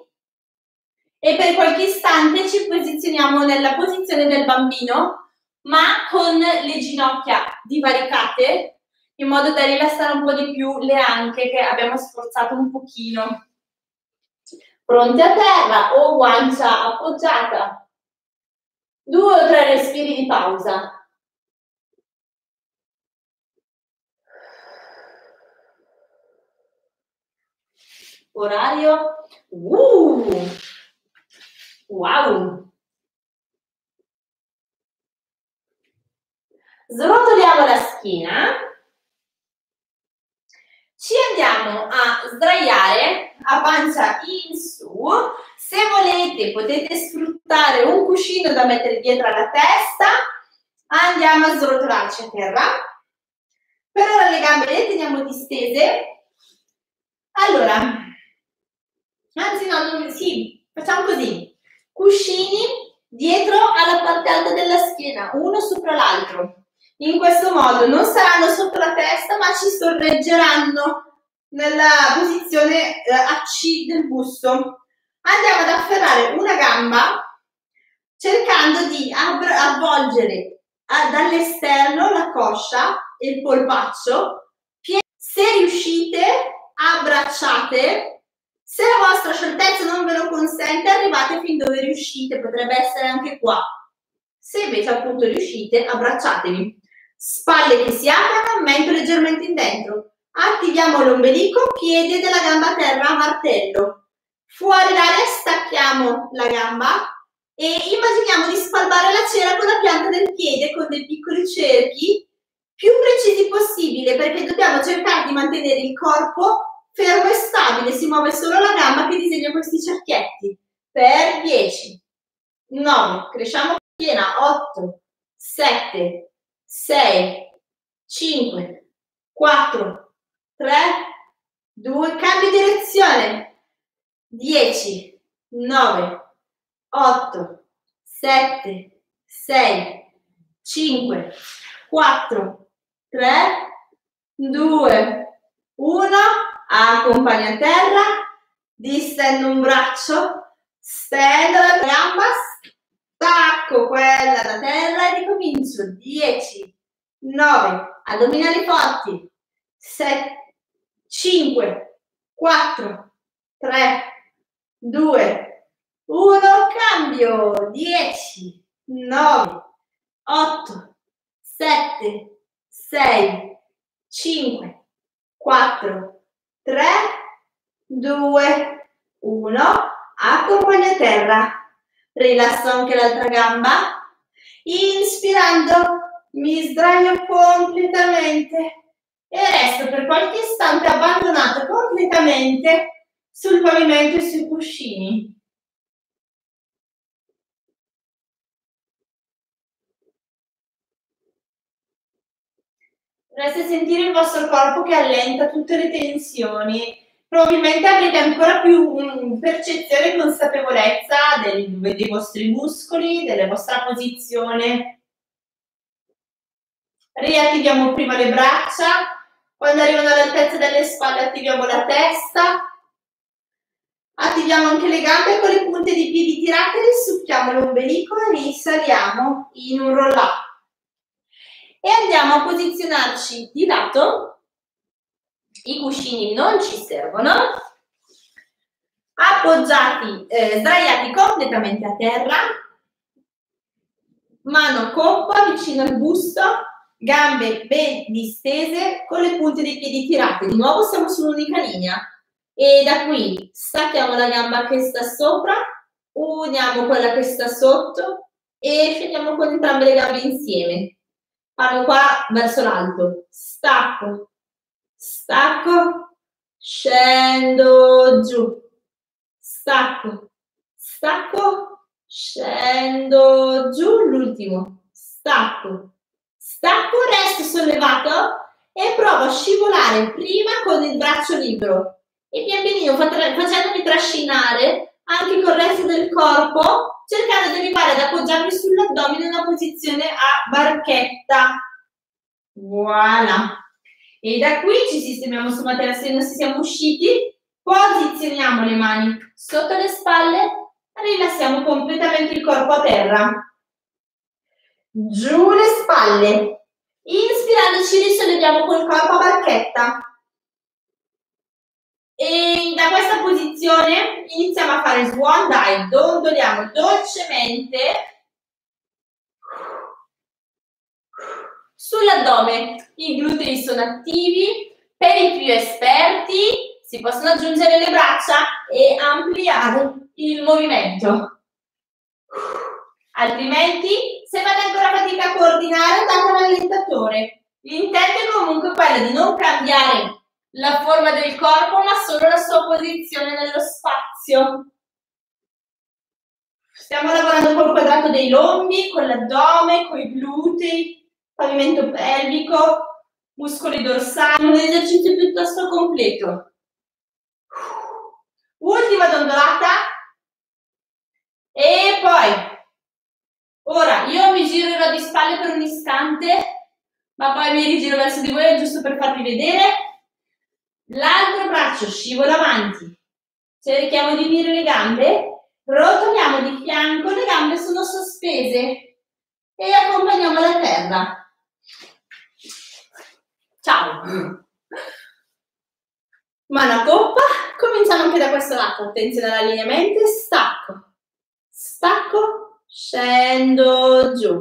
e per qualche istante ci posizioniamo nella posizione del bambino, ma con le ginocchia divaricate, in modo da rilassare un po' di più le anche che abbiamo sforzato un pochino. Pronti a terra o guancia appoggiata. 2 o 3 respiri di pausa. Orario. Wow! Srotoliamo la schiena. Ci andiamo a sdraiare a pancia in su. Se volete potete sfruttare un cuscino da mettere dietro alla testa. Andiamo a srotolarci a terra. Per ora le gambe le teniamo distese. Allora, anzi no, non, sì, facciamo così. Cuscini dietro alla parte alta della schiena, uno sopra l'altro. In questo modo non saranno sotto la testa, ma ci sorreggeranno nella posizione a C del busto. Andiamo ad afferrare una gamba cercando di avvolgere dall'esterno la coscia e il polpaccio. Se riuscite, abbracciate. Se la vostra scioltezza non ve lo consente, arrivate fin dove riuscite, potrebbe essere anche qua. Se invece appunto riuscite, abbracciatevi. Spalle che si aprono, mento leggermente indentro. Attiviamo l'ombelico, piede della gamba a terra a martello. Fuori l'aria, stacchiamo la gamba e immaginiamo di spalmare la cera con la pianta del piede con dei piccoli cerchi più precisi possibile, perché dobbiamo cercare di mantenere il corpo fermo e stabile. Si muove solo la gamba che disegna questi cerchietti. Per 10, 9, cresciamo piena, 8, 7, 6, 5, 4, 3, 2, cambio direzione, 10, 9, 8, 7, 6, 5, 4, 3, 2, 1, accompagna a terra, distendo un braccio, stendo la gamba, stacco quella da terra e ricomincio. 10, 9, addominali forti, 7, 5, 4, 3, 2, 1, cambio, 10, 9, 8, 7, 6, 5, 4, 3, 2, 1, accompagna a terra. Rilasso anche l'altra gamba, inspirando mi sdraio completamente e resto per qualche istante abbandonato completamente sul pavimento e sui cuscini. Dovreste sentire il vostro corpo che allenta tutte le tensioni. Probabilmente avrete ancora più percezione e consapevolezza dei vostri muscoli, della vostra posizione. Riattiviamo prima le braccia, quando arrivano all'altezza delle spalle attiviamo la testa, attiviamo anche le gambe con le punte dei piedi tirate, risucchiamo l'ombelico e risaliamo in un roll up. E andiamo a posizionarci di lato. I cuscini non ci servono, appoggiati, sdraiati completamente a terra, mano coppa vicino al busto, gambe ben distese con le punte dei piedi tirate. Di nuovo siamo su un'unica linea e da qui stacchiamo la gamba che sta sopra, uniamo quella che sta sotto e scendiamo con entrambe le gambe insieme. Parlo qua verso l'alto, stacco. Stacco, scendo giù, stacco, stacco, scendo giù, l'ultimo, stacco, stacco, resto sollevato e provo a scivolare prima con il braccio libero e pian pianino facendomi trascinare anche col resto del corpo cercando di arrivare ad appoggiarmi sull'addome in una posizione a barchetta. Voilà. E da qui ci sistemiamo su matera se non siamo usciti, posizioniamo le mani sotto le spalle, rilassiamo completamente il corpo a terra. Giù le spalle. Inspirandoci risolleviamo col corpo a barchetta. E da questa posizione iniziamo a fare swan dive, dondoliamo dolcemente sull'addome. I glutei sono attivi, per i più esperti si possono aggiungere le braccia e ampliare il movimento. Altrimenti, se fate ancora fatica a coordinare, andate al rallentatore. L'intento è comunque quello di non cambiare la forma del corpo, ma solo la sua posizione nello spazio. Stiamo lavorando col quadrato dei lombi, con l'addome, con i glutei, pavimento pelvico, muscoli dorsali, un esercizio piuttosto completo. Ultima dondolata e poi. Ora io mi girerò di spalle per un istante, ma poi mi rigiro verso di voi giusto per farvi vedere. L'altro braccio scivola avanti, cerchiamo di unire le gambe, rotoliamo di fianco, le gambe sono sospese e accompagniamo la terra. Ciao! Mano a coppa, cominciamo anche da questo lato, attenzione all'allineamento, stacco, stacco, scendo giù,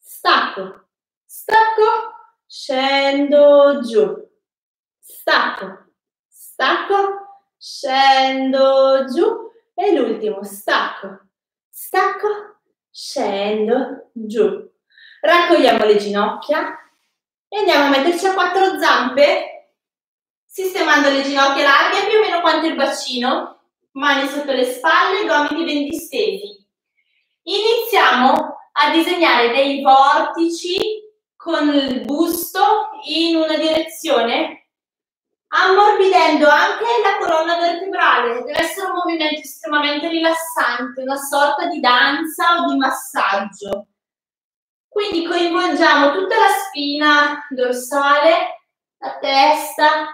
stacco, stacco, scendo giù. Stacco, stacco, scendo giù e l'ultimo, stacco, stacco, scendo giù. Raccogliamo le ginocchia e andiamo a metterci a quattro zampe, sistemando le ginocchia larghe più o meno quanto il bacino, mani sotto le spalle, gomiti ben distesi. Iniziamo a disegnare dei vortici con il busto in una direzione, ammorbidendo anche la colonna vertebrale. Deve essere un movimento estremamente rilassante, una sorta di danza o di massaggio. Quindi coinvolgiamo tutta la spina dorsale, la testa,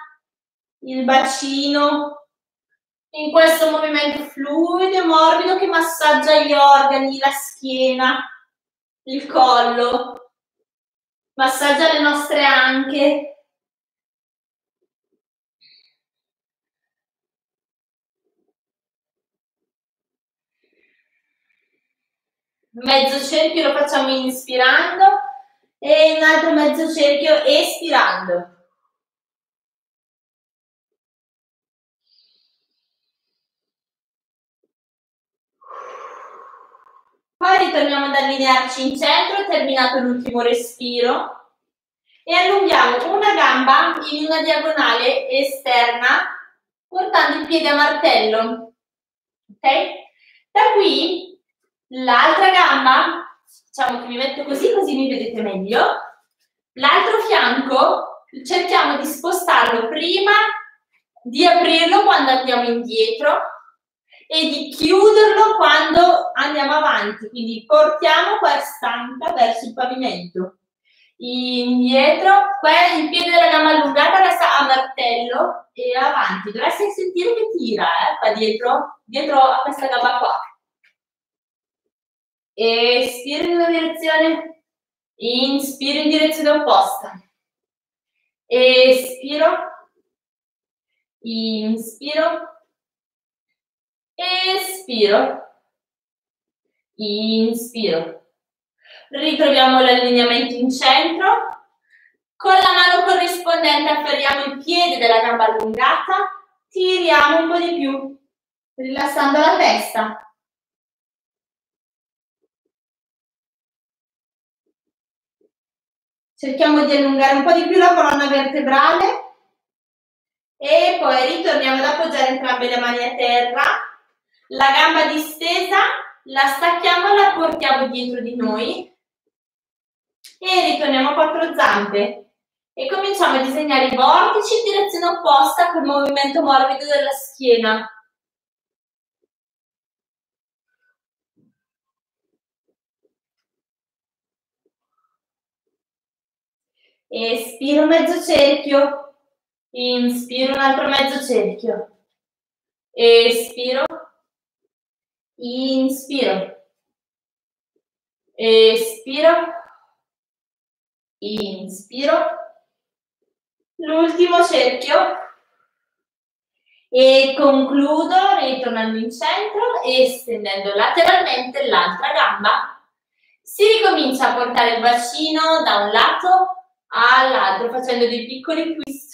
il bacino, in questo movimento fluido e morbido che massaggia gli organi, la schiena, il collo, massaggia le nostre anche. Mezzo cerchio lo facciamo inspirando e un altro mezzo cerchio espirando. Poi ritorniamo ad allinearci in centro, terminato l'ultimo respiro, e allunghiamo una gamba in una diagonale esterna portando il piede a martello. Ok? Da qui l'altra gamba, diciamo che mi metto così, così mi vedete meglio. L'altro fianco cerchiamo di spostarlo prima, di aprirlo quando andiamo indietro e di chiuderlo quando andiamo avanti. Quindi portiamo questa anca verso il pavimento. Indietro, poi il piede della gamba allungata resta a martello e avanti. Dovreste sentire che tira, qua dietro a questa gamba qua. Espiro in una direzione, inspiro in direzione opposta, espiro, inspiro, espiro, inspiro. Ritroviamo l'allineamento in centro, con la mano corrispondente afferriamo il piede della gamba allungata, tiriamo un po' di più, rilassando la testa. Cerchiamo di allungare un po' di più la colonna vertebrale e poi ritorniamo ad appoggiare entrambe le mani a terra, la gamba distesa, la stacchiamo e la portiamo dietro di noi e ritorniamo a quattro zampe e cominciamo a disegnare i vortici in direzione opposta col movimento morbido della schiena. espiro mezzo cerchio, inspiro un altro mezzo cerchio, espiro, inspiro, espiro, inspiro, l'ultimo cerchio e concludo ritornando in centro e stendendo lateralmente l'altra gamba. Si ricomincia a portare il bacino da un lato all'altro facendo dei piccoli twist.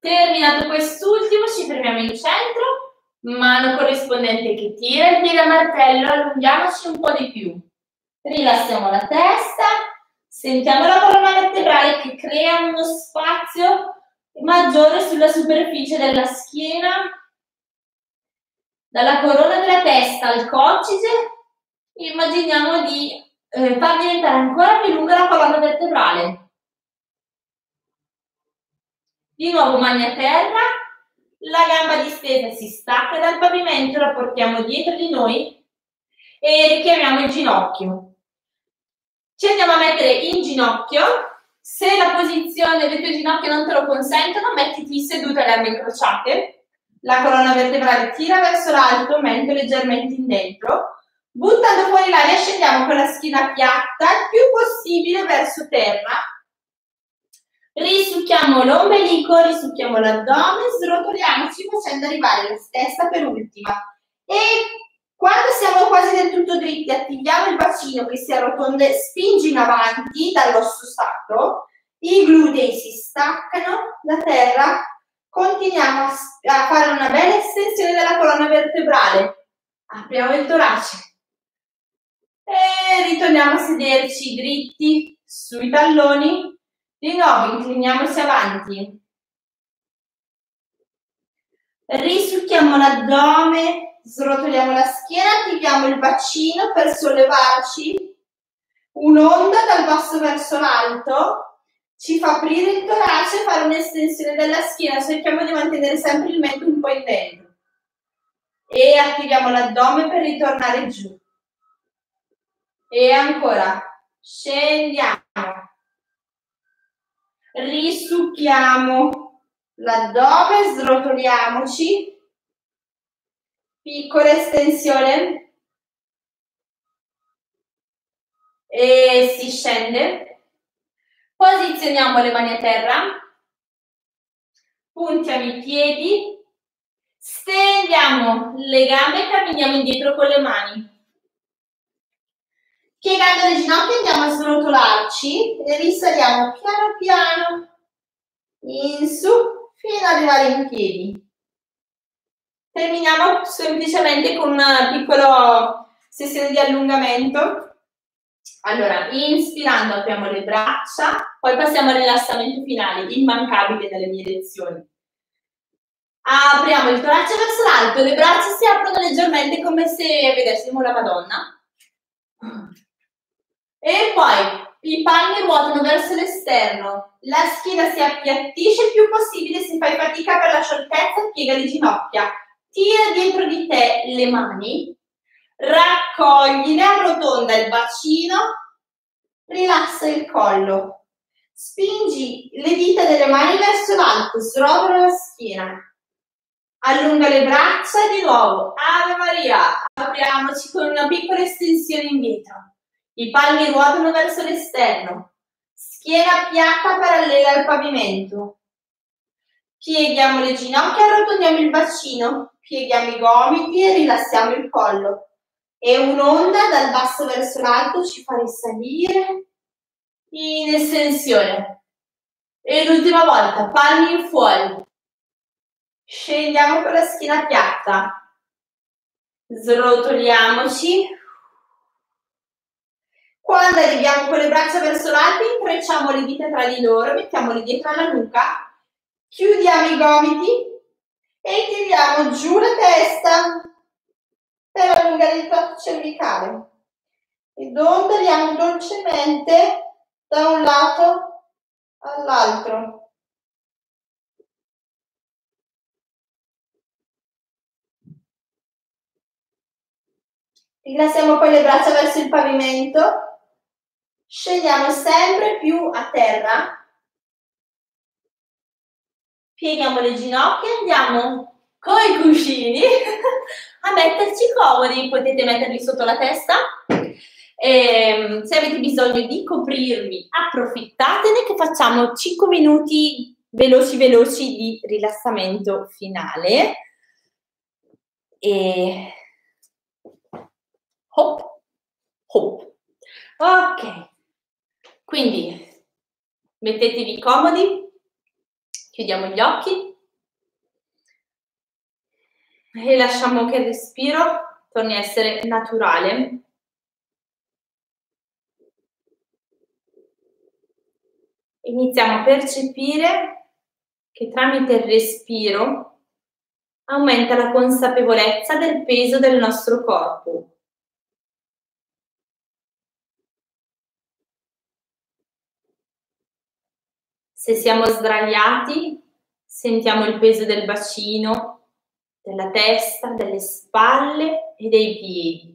Terminato quest'ultimo ci fermiamo in centro, mano corrispondente che tira il piegamartello, allunghiamoci un po' di più. Rilassiamo la testa, sentiamo la colonna vertebrale che crea uno spazio maggiore sulla superficie della schiena. Dalla corona della testa al coccige immaginiamo di far diventare ancora più lunga la colonna vertebrale. Di nuovo mani a terra, la gamba distesa si stacca dal pavimento, la portiamo dietro di noi e richiamiamo il ginocchio. Ci andiamo a mettere in ginocchio, se la posizione del tuo ginocchio non te lo consentono, mettiti seduta e le gambe incrociate, la colonna vertebrale tira verso l'alto, mento leggermente indentro, buttando fuori l'aria scendiamo con la schiena piatta il più possibile verso terra. Risucchiamo l'ombelico, risucchiamo l'addome, srotoliamoci facendo arrivare la testa per ultima. E quando siamo quasi del tutto dritti, attiviamo il bacino che si arrotonda, spingi in avanti dall'osso sacro, i glutei si staccano da terra, continuiamo a fare una bella estensione della colonna vertebrale, apriamo il torace e ritorniamo a sederci dritti sui talloni. Di nuovo incliniamoci avanti, risucchiamo l'addome, srotoliamo la schiena, attiviamo il bacino per sollevarci, un'onda dal basso verso l'alto, ci fa aprire il torace e fare un'estensione della schiena, cerchiamo di mantenere sempre il mento un po' indentro e attiviamo l'addome per ritornare giù e ancora, scendiamo. Risucchiamo l'addome, srotoliamoci, piccola estensione e si scende. Posizioniamo le mani a terra, puntiamo i piedi, stendiamo le gambe e camminiamo indietro con le mani. Piegando le ginocchia andiamo a srotolarci e risaliamo piano piano in su fino ad arrivare in piedi. Terminiamo semplicemente con una piccola sessione di allungamento. Allora, inspirando apriamo le braccia, poi passiamo al rilassamento finale, immancabile nelle mie lezioni. Apriamo il torace verso l'alto, le braccia si aprono leggermente come se vedessimo la Madonna. E poi i palmi ruotano verso l'esterno, la schiena si appiattisce il più possibile, se fai fatica per la scioltezza piega le ginocchia, tira dietro di te le mani, raccogli, arrotonda il bacino, rilassa il collo, spingi le dita delle mani verso l'alto, srotola la schiena, allunga le braccia e di nuovo, Ave Maria, apriamoci con una piccola estensione indietro. I palmi ruotano verso l'esterno, schiena piatta parallela al pavimento. Pieghiamo le ginocchia, arrotondiamo il bacino, pieghiamo i gomiti e rilassiamo il collo. E un'onda dal basso verso l'alto ci fa risalire in estensione. E l'ultima volta, palmi in fuori. Scendiamo con la schiena piatta. Srotoliamoci. Quando arriviamo con le braccia verso l'alto, intrecciamo le dita tra di loro, mettiamole dietro alla nuca, chiudiamo i gomiti e tiriamo giù la testa per allungare il tratto cervicale. E dondoliamo dolcemente da un lato all'altro. Rilassiamo poi le braccia verso il pavimento, scendiamo sempre più a terra, pieghiamo le ginocchia e andiamo con i cuscini a metterci comodi, potete metterli sotto la testa. E se avete bisogno di coprirvi, approfittatene che facciamo 5 minuti veloci di rilassamento finale. E hop, hop. Ok, quindi mettetevi comodi, chiudiamo gli occhi e lasciamo che il respiro torni a essere naturale. Iniziamo a percepire che tramite il respiro aumenta la consapevolezza del peso del nostro corpo. Se siamo sdraiati, sentiamo il peso del bacino, della testa, delle spalle e dei piedi.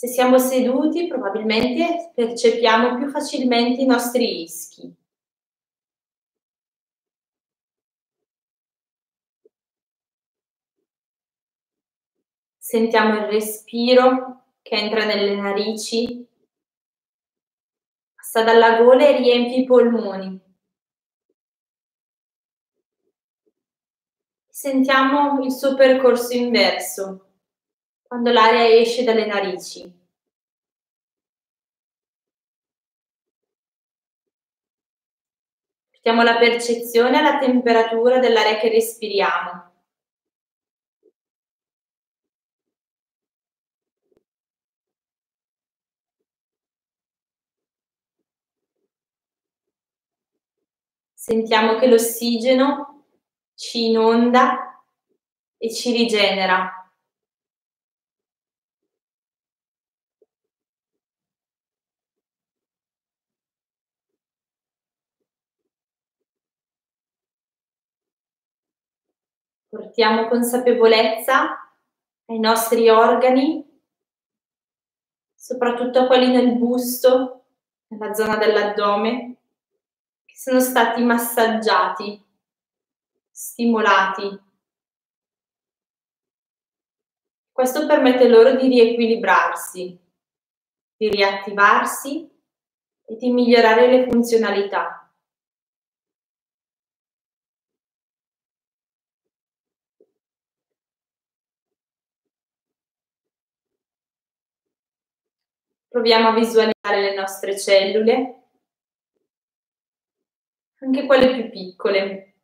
Se siamo seduti, probabilmente percepiamo più facilmente i nostri ischi. Sentiamo il respiro che entra nelle narici, passa dalla gola e riempie i polmoni. Sentiamo il suo percorso inverso, quando l'aria esce dalle narici. Portiamo la percezione alla temperatura dell'aria che respiriamo. Sentiamo che l'ossigeno ci inonda e ci rigenera. Portiamo consapevolezza ai nostri organi, soprattutto a quelli nel busto, nella zona dell'addome, che sono stati massaggiati, stimolati. Questo permette loro di riequilibrarsi, di riattivarsi e di migliorare le funzionalità. Proviamo a visualizzare le nostre cellule, anche quelle più piccole,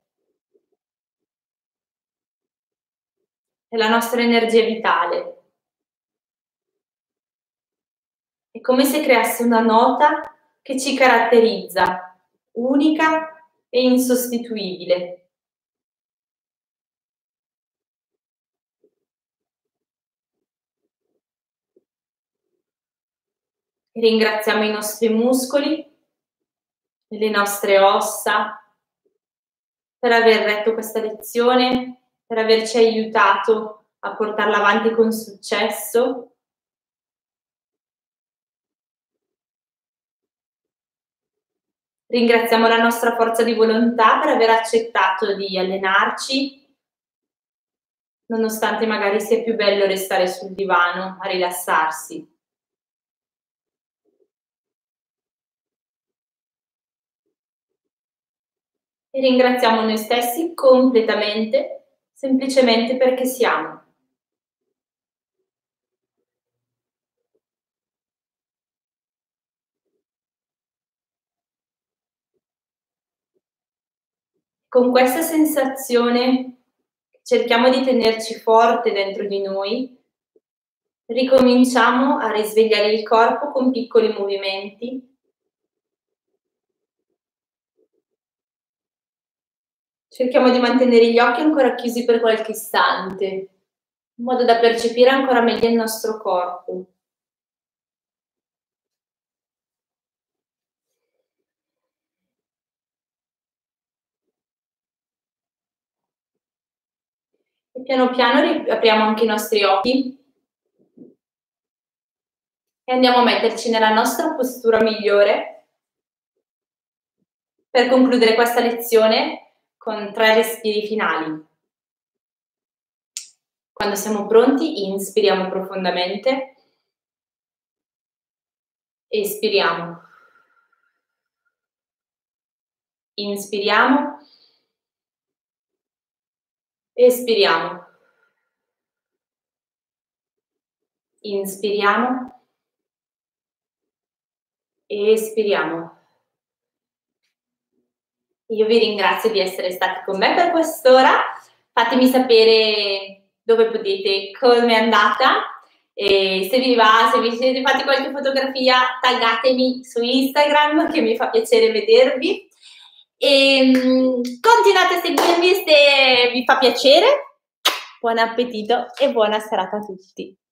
e la nostra energia vitale. È come se creasse una nota che ci caratterizza, unica e insostituibile. Ringraziamo i nostri muscoli e le nostre ossa per aver retto questa lezione, per averci aiutato a portarla avanti con successo. Ringraziamo la nostra forza di volontà per aver accettato di allenarci, nonostante magari sia più bello restare sul divano a rilassarsi. E ringraziamo noi stessi completamente, semplicemente perché siamo. Con questa sensazione cerchiamo di tenerci forte dentro di noi, ricominciamo a risvegliare il corpo con piccoli movimenti. Cerchiamo di mantenere gli occhi ancora chiusi per qualche istante, in modo da percepire ancora meglio il nostro corpo. E piano piano riapriamo anche i nostri occhi, e andiamo a metterci nella nostra postura migliore per concludere questa lezione con 3 respiri finali. Quando siamo pronti, inspiriamo profondamente, espiriamo. Inspiriamo, espiriamo. Inspiriamo, espiriamo. Io vi ringrazio di essere stati con me per quest'ora. Fatemi sapere dove potete, come è andata. E se vi va, se vi siete fatti qualche fotografia, taggatemi su Instagram che mi fa piacere vedervi. E continuate a seguirmi se vi fa piacere. Buon appetito e buona serata a tutti.